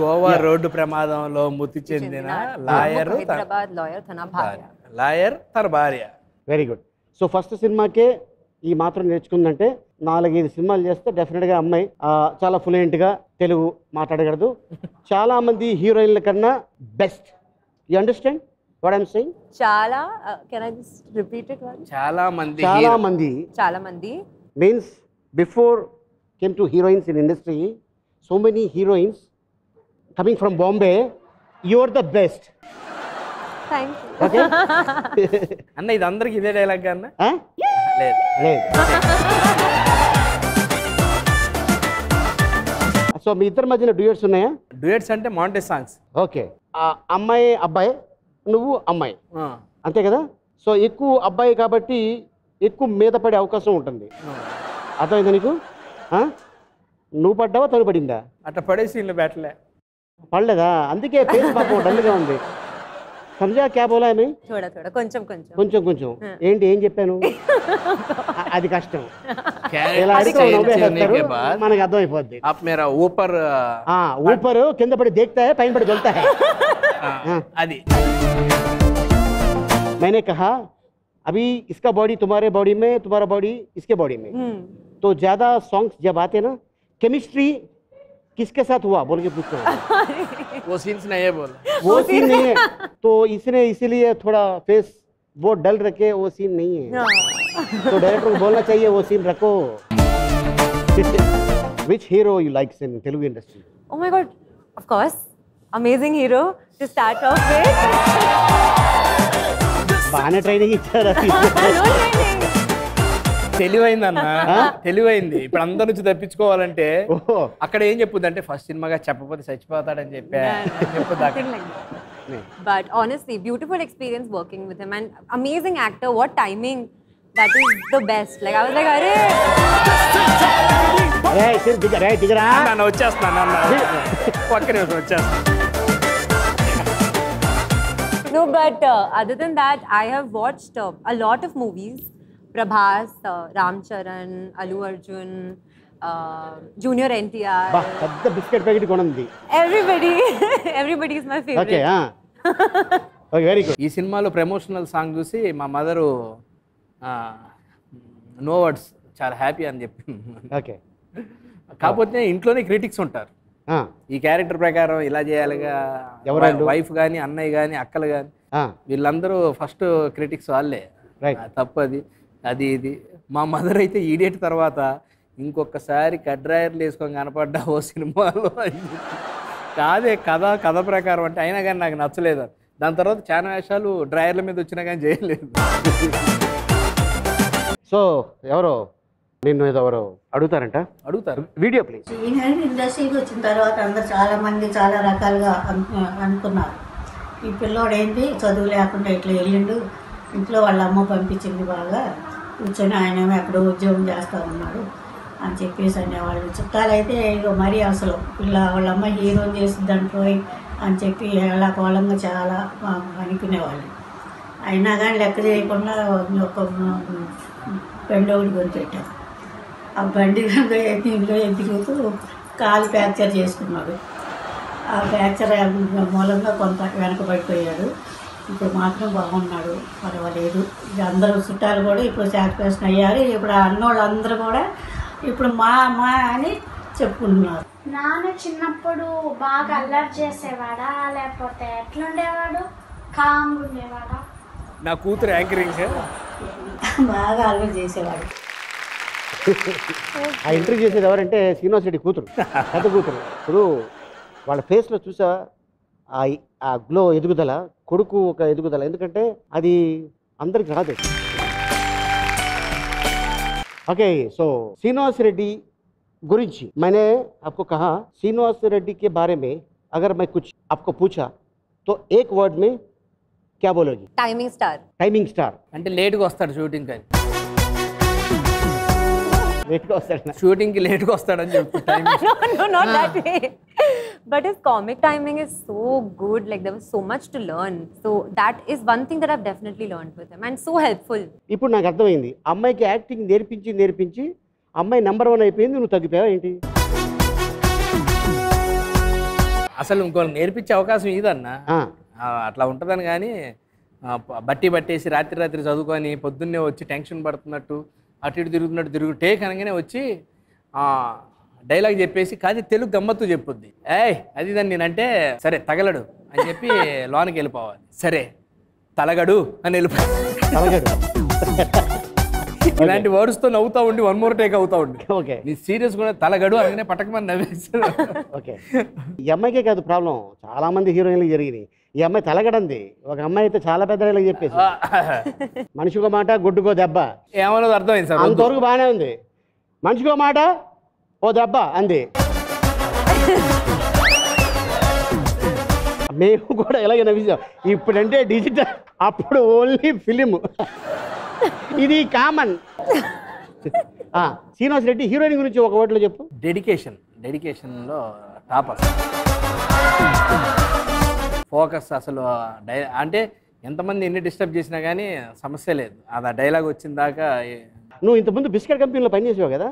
Goa road प्रमादाओं लो मुति चंदना लायर हैदराबाद लॉयर थना भारिया। लायर थर भारिया। Very good. So first cinema के ये मात्र नेचुन नंटे नालगी इस सिनेमा लियस्ते definitely का अम्मे चाला fluent का तेलुगु मार्टाड़ कर दो। चाला मंदी heroine लगना best. You understand what I'm saying? चाला can I just repeat it once? चाला मंदी। चाला मंदी। चाला मंदी means before came to heroines in industry, so many heroines coming from Bombay, you're the best. Thank you. Okay? Anna, idu andariki ide dialogue ganna? Huh? Ledu. Ledu. So, mee iddaru madhyana duets unnaya? Duets ante Monte songs. Okay. Ammai abbai, nuvvu ammai. Ante kada? So, ekku abbai kabatti ekku meeda pade avakasam untundi. आता इधर निकू, हाँ, नू पढ़ता हुआ तो नहीं पढ़ींदा। अत पढ़े सीन ले बैठ ले। पढ़ लेगा, अंधे के पेट पापो डल गया अंधे। समझा क्या बोला है मैं? थोड़ा थोड़ा, कुंचम कुंचम। कुंचम कुंचम। एंड एंड ये पहनो। आदिकाष्टम। कैरेक्टर चेंज करने के बाद माने गादो ही पहुँच दे। आप मेरा ऊपर हाँ ऊपर हो केंद्र पर देखता है पाइन पर जलता है। आदि। मैंने कहा अभी इसका बॉडी तुम्हारे बॉडी में तुम्हारा बॉडी इसके बॉडी में तो ज़्यादा सॉन्ग्स जब आते ना केमिस्ट्री किसके साथ हुआ बोल के पूछते हैं वो सीन्स नहीं है बोल वो सीन नहीं है तो इसने इसीलिए थोड़ा फेस वो डल रखे वो सीन नहीं है तो डायरेक्टर को बोलना चाहिए वो सीन रखो Which hero you likes in Telugu industry? Oh my God, of course, amazing hero to start off with. बहाने ट्रेनिंग इच्छा रखी Telugu ना ना Telugu इंदी पर अंदर उच्च दर्पित को वाले टे अकड़े इंजे पुदंटे फर्स्ट इन मगा चप्पल सचपा तार इंजे पे but honestly beautiful experience working with him and amazing actor what timing that is the best like I was like अरे अरे सिर्फ दिख रहा है दिख रहा है ना ना उच्चास ना ना ना वाकरे उच्चास no but uh, other than that I have watched uh, a lot of movies Prabhas, uh, Ramcharan, Allu Arjun, uh, Junior N T R. Wow, the biscuit packet कौन दी? Everybody, everybody is my favorite. Okay, हाँ. Okay, very good. इस film वालो promotional song दूसरी माँ मदरो no words चार happy आंधे. Okay. कापोतने इंट्लोने critics उन्टर. हाँ. ये character प्रकारों इलाज़े अलगा wife गानी अन्ना गानी अक्कल गानी. हाँ. ये लंदरो first critics वाले. Right. तब अधी अदी इदी माँ मदर ऐते इडियट तरवाता इनको कसारी कड्रायर ले इसको गाना पढ़ा हो सिनेमा लो कादे कादा कादा प्रकार वांट ऐना करना के नाचले था दांतरों तो चार ऐशालू ड्रायर ले में तो चुना कहीं जेल ले so यारो निन्नोय तावरो अड़ूता रहता अड़ूता वीडियो प्ले इन्हें इंडस्ट्री को चिंता रहता अंदर चाला मंदी चाला रखल का अंकुना ये पिल्लो उच्चन आयने में अपने उज्जवल जास्ता उन्नारो आंचे पेश आने वाले चक्का लाये थे एक हमारी आवश्यक पिला वाला मैं हीरो जैसे दंतोई आंचे पी है ला कॉलम में चाला आने पीने वाले आइना गान लेकर एक अपना पेंडोल बनते थे अब बंदी करने इतनी लोग इतनी तो కాలు ఫ్రాక్చర్ చేసుకున్నాడు. ఆ ఫ్రాక్చర్ మూలంగా కొంత వెనకబడిపోయాడు. ఇప్పుడు మాత్రం బాగున్నాడు, పర్వాలేదు. ఇక అందరూ చుట్టాలు కూడా ఇప్పుడు సాటిస్ఫాక్షన్ అయ్యారు. ఇప్పుడు అన్నోళ్ళు అందరూ కూడా ఇప్పుడు మా మా అని చెప్పుకుంటున్నారు. నాన్న చిన్నప్పుడు బాగా అల్లరి చేసేవాడా లేకపోతే ఎట్లుండేవాడు? కామ్గా ఉండేవాడా? నా కూతురు యాంకరింగ్ బాగా అల్లరి చేసేవాడు. ఆ ఇంటర్వ్యూ చేసేది ఎవరంటే శ్రీనివాస్ రెడ్డి కూతురు, పెద్ద కూతురు. ఇప్పుడు వాళ్ళ ఫేస్లో చూసా ఆ గ్లో, ఎదుగుదల, కొడుకు ఒక ఎదుగుదల. ఎందుకంటే అది అందరికి రాదు. ओके सो श्रीनिवास रेड्डी गुरु जी, मैंने आपको कहा श्रीनिवास रेड्डी के बारे में अगर मैं कुछ आपको पूछा तो एक वर्ड में क्या बोलोगी? Timing star. टाइमिंग स्टार అంటే లేట్ గా వస్తాడు షూటింగ్ కి. లేట్ గా వస్తాడు షూటింగ్ కి, లేట్ గా వస్తాడు అని చెప్పు. Timing no no that way. But his comic timing is so good. Like there was so much to learn. So that is one thing that I've definitely learned with him, and so helpful. ఇప్పుడు నాకు అర్థమైంది, అమ్మాయికి acting నేర్పించి నేర్పించి అమ్మాయి number one అయిపోయింది, నువ్వు తగ్గిపోయావు ఏంటి? అసలు ఇంకోళ్ళు నేర్పించే అవకాశం ఇదన్నా అట్లా ఉంటుందని, కానీ బట్టి పట్టేసి రాత్రి రాత్రి చదువుకొని పొద్దున్నే వచ్చి టెన్షన్ పడుతున్నట్టు అటు ఇటు తిరుగుతున్నట్టు తిరుగు టేక్ అనగానే వచ్చి డైలాగ్ చెప్పేసి, కాదు తెలుగు గమ్మత్తు చెప్పుద్ది, ఏయ్ అది దాన్ని నేనంటే సరే తగలడు అని చెప్పి లోనికి వెళ్ళిపోవాలి. సరే తలగడు అని వెళ్ళిపోవాలి. ఇలాంటి వర్డ్స్తో నవ్వుతా ఉండి వన్ మోర్ టేక్ అవుతా ఉండి. ఓకే నీ సీరియస్ కూడా తలగడు అనగానే పట్టకమని నవ్వేస్తాను. ఓకే ఈ అమ్మాయికే కాదు ప్రాబ్లం, చాలా మంది హీరోయిన్లు జరిగినాయి. ఈ అమ్మాయి తలగడంది. ఒక అమ్మాయి అయితే చాలా పెద్ద డైలాగ్ చెప్పేసి, మనిషికో మాట గుడ్డుకో దెబ్బ. ఏమన్నది అర్థమైంది సార్? అంతవరకు బాగానే ఉంది. మనిషికో మాట ఓ దెబ్బ అంది. మేము కూడా ఎలాగే నవ్వించాం. ఇప్పుడంటే డిజిటల్, అప్పుడు ఓన్లీ ఫిలిం. ఇది కామన్. శ్రీనివాస్ రెడ్డి హీరోయిన్ గురించి ఒక వాటిలో చెప్పు. డెడికేషన్. డెడికేషన్లో టాపర్, ఫోకస్. అసలు డై అంటే ఎంతమంది ఎన్ని డిస్టర్బ్ చేసినా కానీ సమస్య లేదు. అది ఆ డైలాగ్ వచ్చిన దాకా. నువ్వు ఇంతకుముందు బిస్కెట్ కంపెనీలో పనిచేసావు కదా,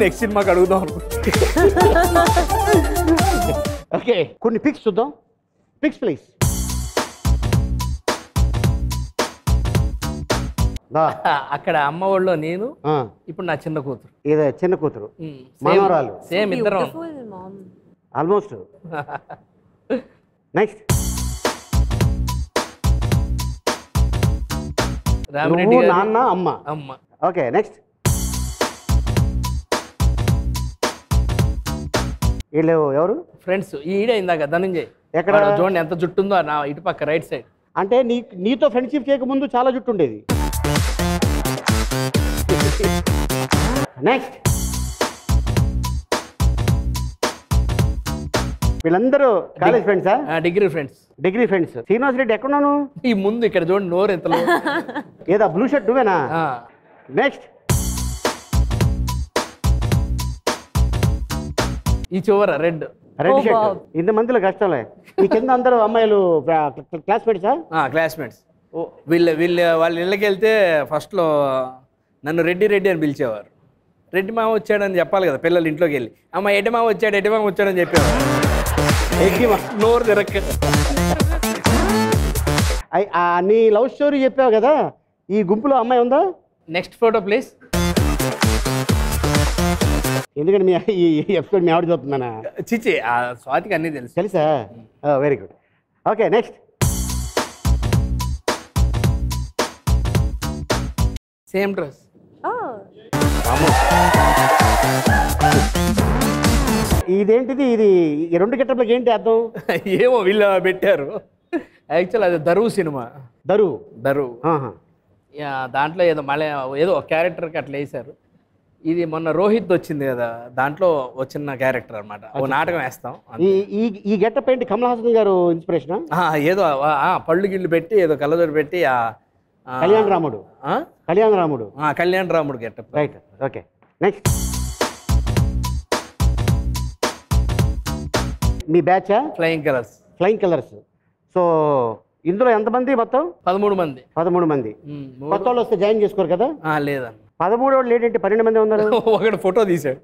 నెక్స్ట్ సినిమాకి అడుగుదాం అనుకుంటున్నాను. ఓకే కొన్ని పిక్స్ చూద్దాం. Pics please. అక్కడ అమ్మ ఒళ్ళో నేను, ఇప్పుడు నా చిన్న కూతురు, ఏదో చిన్న కూతురు మనవరాలు, సేమ్ ఇద్దరం ఆల్మోస్ట్. నెక్స్ట్ రామిరెడ్డి నాన్న అమ్మ అమ్మ. ఓకే నెక్స్ట్ వీళ్ళు ఎవరు? ఫ్రెండ్స్. ఈడే ఇందాక ధనంజయ్ ఎక్కడ చూడండి ఎంత జుట్టు ఉందో, నా ఇటు పక్క రైట్ సైడ్. అంటే నీ నీతో ఫ్రెండ్షిప్ చేయకముందు చాలా జుట్టు ఉండేది. నెక్స్ట్ వీళ్ళందరూ కాలేజ్ ఫ్రెండ్సా? Degree friends. Degree friends. Srinivas Reddy ఎక్కడున్నాను? ఈ ముందు ఇక్కడ చూడండి, నోరు ఎంత ఏదా బ్లూ షర్ట్ నువ్వేనా? నెక్స్ట్ ఈ చివర రెడ్ రెడ్ షర్ట్. ఇంతమందిలో కష్టంలే. ఈ కింద అందరూ అమ్మాయిలు క్లాస్మేట్సా? క్లాస్మేట్స్. వీళ్ళు వీళ్ళు వాళ్ళ ఇళ్ళకి వెళ్తే ఫస్ట్లో నన్ను రెడ్డి రెడ్డి అని పిలిచేవారు. రెడ్డి మామ వచ్చాడని చెప్పాలి కదా పిల్లలు ఇంట్లోకి వెళ్ళి, అమ్మ ఎడ్డి మామ వచ్చాడు ఎడ్డి మామ వచ్చాడని చెప్పేవారు. ఎడ్డి మా నోరు తిరక్క. నీ లవ్ స్టోరీ చెప్పావు కదా, ఈ గుంపులో అమ్మాయి ఉందా? Next photo please. ఎందుకంటే మీ ఈ ఎపిసోడ్ మీ ఆవిడ చూస్తున్నానా? చిచి స్వాతికి అన్నీ తెలుసు. తెలుసా? Very good. Okay next. Same dress. ఇదేంటిది? ఇది ఈ రెండు గెటప్లకి ఏంటి అర్థం? ఏమో వీళ్ళు పెట్టారు. యాక్చువల్ అది దరువు సినిమా. దరువు దరువు దాంట్లో ఏదో మళ్ళీ ఏదో క్యారెక్టర్కి అట్లా వేసారు. ఇది మొన్న రోహిత్ వచ్చింది కదా, దాంట్లో వచ్చిన క్యారెక్టర్ అనమాట. ఓ నాటకం వేస్తాం. ఈ గెటప్ ఏంటి? కమల్ హాసన్ గారు ఇన్స్పిరేషన్? ఏదో పళ్ళు గిళ్ళు పెట్టి ఏదో కళ్ళజోడు పెట్టి Kalyan Ramudu Kalyan Ramudu Kalyan Ramudu getup. Right. Okay next. మీ batch flying colours. Flying colours. So ఇందులో ఎంతమంది మొత్తం? పదమూడు మంది. పదమూడు మంది కొత్త వాళ్ళు వస్తే జాయిన్ చేసుకోరు కదా? లేదా పదమూడో లేడంటే పన్నెండు మంది ఉన్నారు. ఒకటి ఫోటో తీసాడు.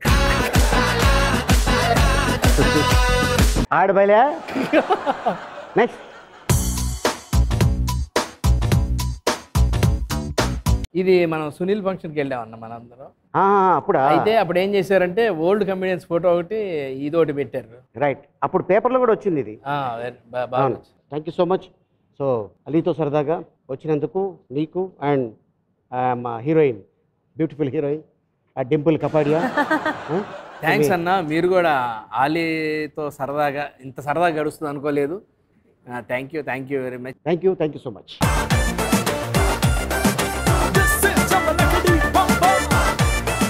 आठ पहले है। नेक्स्ट इदी मन सुनील फंक्षन के मन अंदर अड़े अब ओल्ड कमेडियंस फोटो इदोटे राइट अब पेपर लो thank you so much so Ali तो सरदागा वच्चिनंदुकु नीकु अंड మా హీరోయిన్ బ్యూటిఫుల్ హీరోయిన్ ఆ డింపుల్ కపాడియా థాంక్స్ అన్న మీరు కూడా ఆలీతో సరదాగా ఇంత సరదాగా గడుస్తుంది అనుకోలేదు thank you thank you very much thank you thank you so much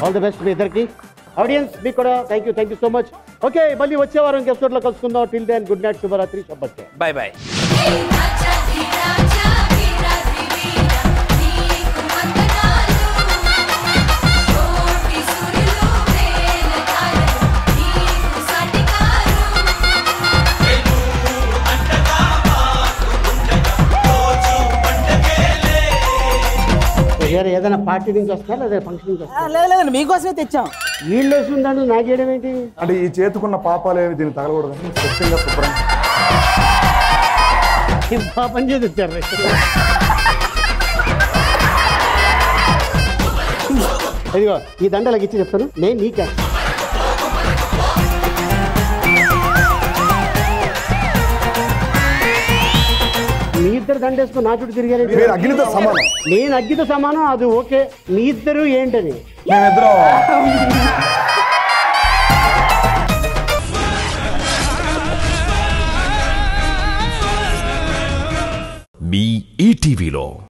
all the best మీ అందరికీ ఆడియన్స్ మీకు కూడా thank you thank you so much okay మళ్ళీ వచ్చే వారం ఎపిసోడ్ లో కలుసుకుందాం టిల్ దెన్ గుడ్ నైట్ శుభరాత్రి శుభకే బై బై వేరే ఏదైనా పార్టీ నుంచి వస్తారా లేదా ఫంక్షన్ నుంచి వస్తారా లేదు లేదు మీ కోసమే తెచ్చాం వీళ్ళు వస్తుందండి నా చేయడం ఏంటి అంటే ఈ చేతుకున్న పాపాలేవి దీని తగలకూడదని స్పెషల్గా శుభ్రం ఈ పాపం చేదిచ్చారు ఇదిగో ఈ దండలకి ఇచ్చి చెప్తాను నేను నీకే ఇద్దరు దండేసుకుని నా చుట్టూ తిరిగారు మీరు అగ్గితో సమానం నేను అగ్గితో సమానం అది ఓకే మీ ఇద్దరు ఏంటని నేను ఇద్దరు మీ ఈటీవీలో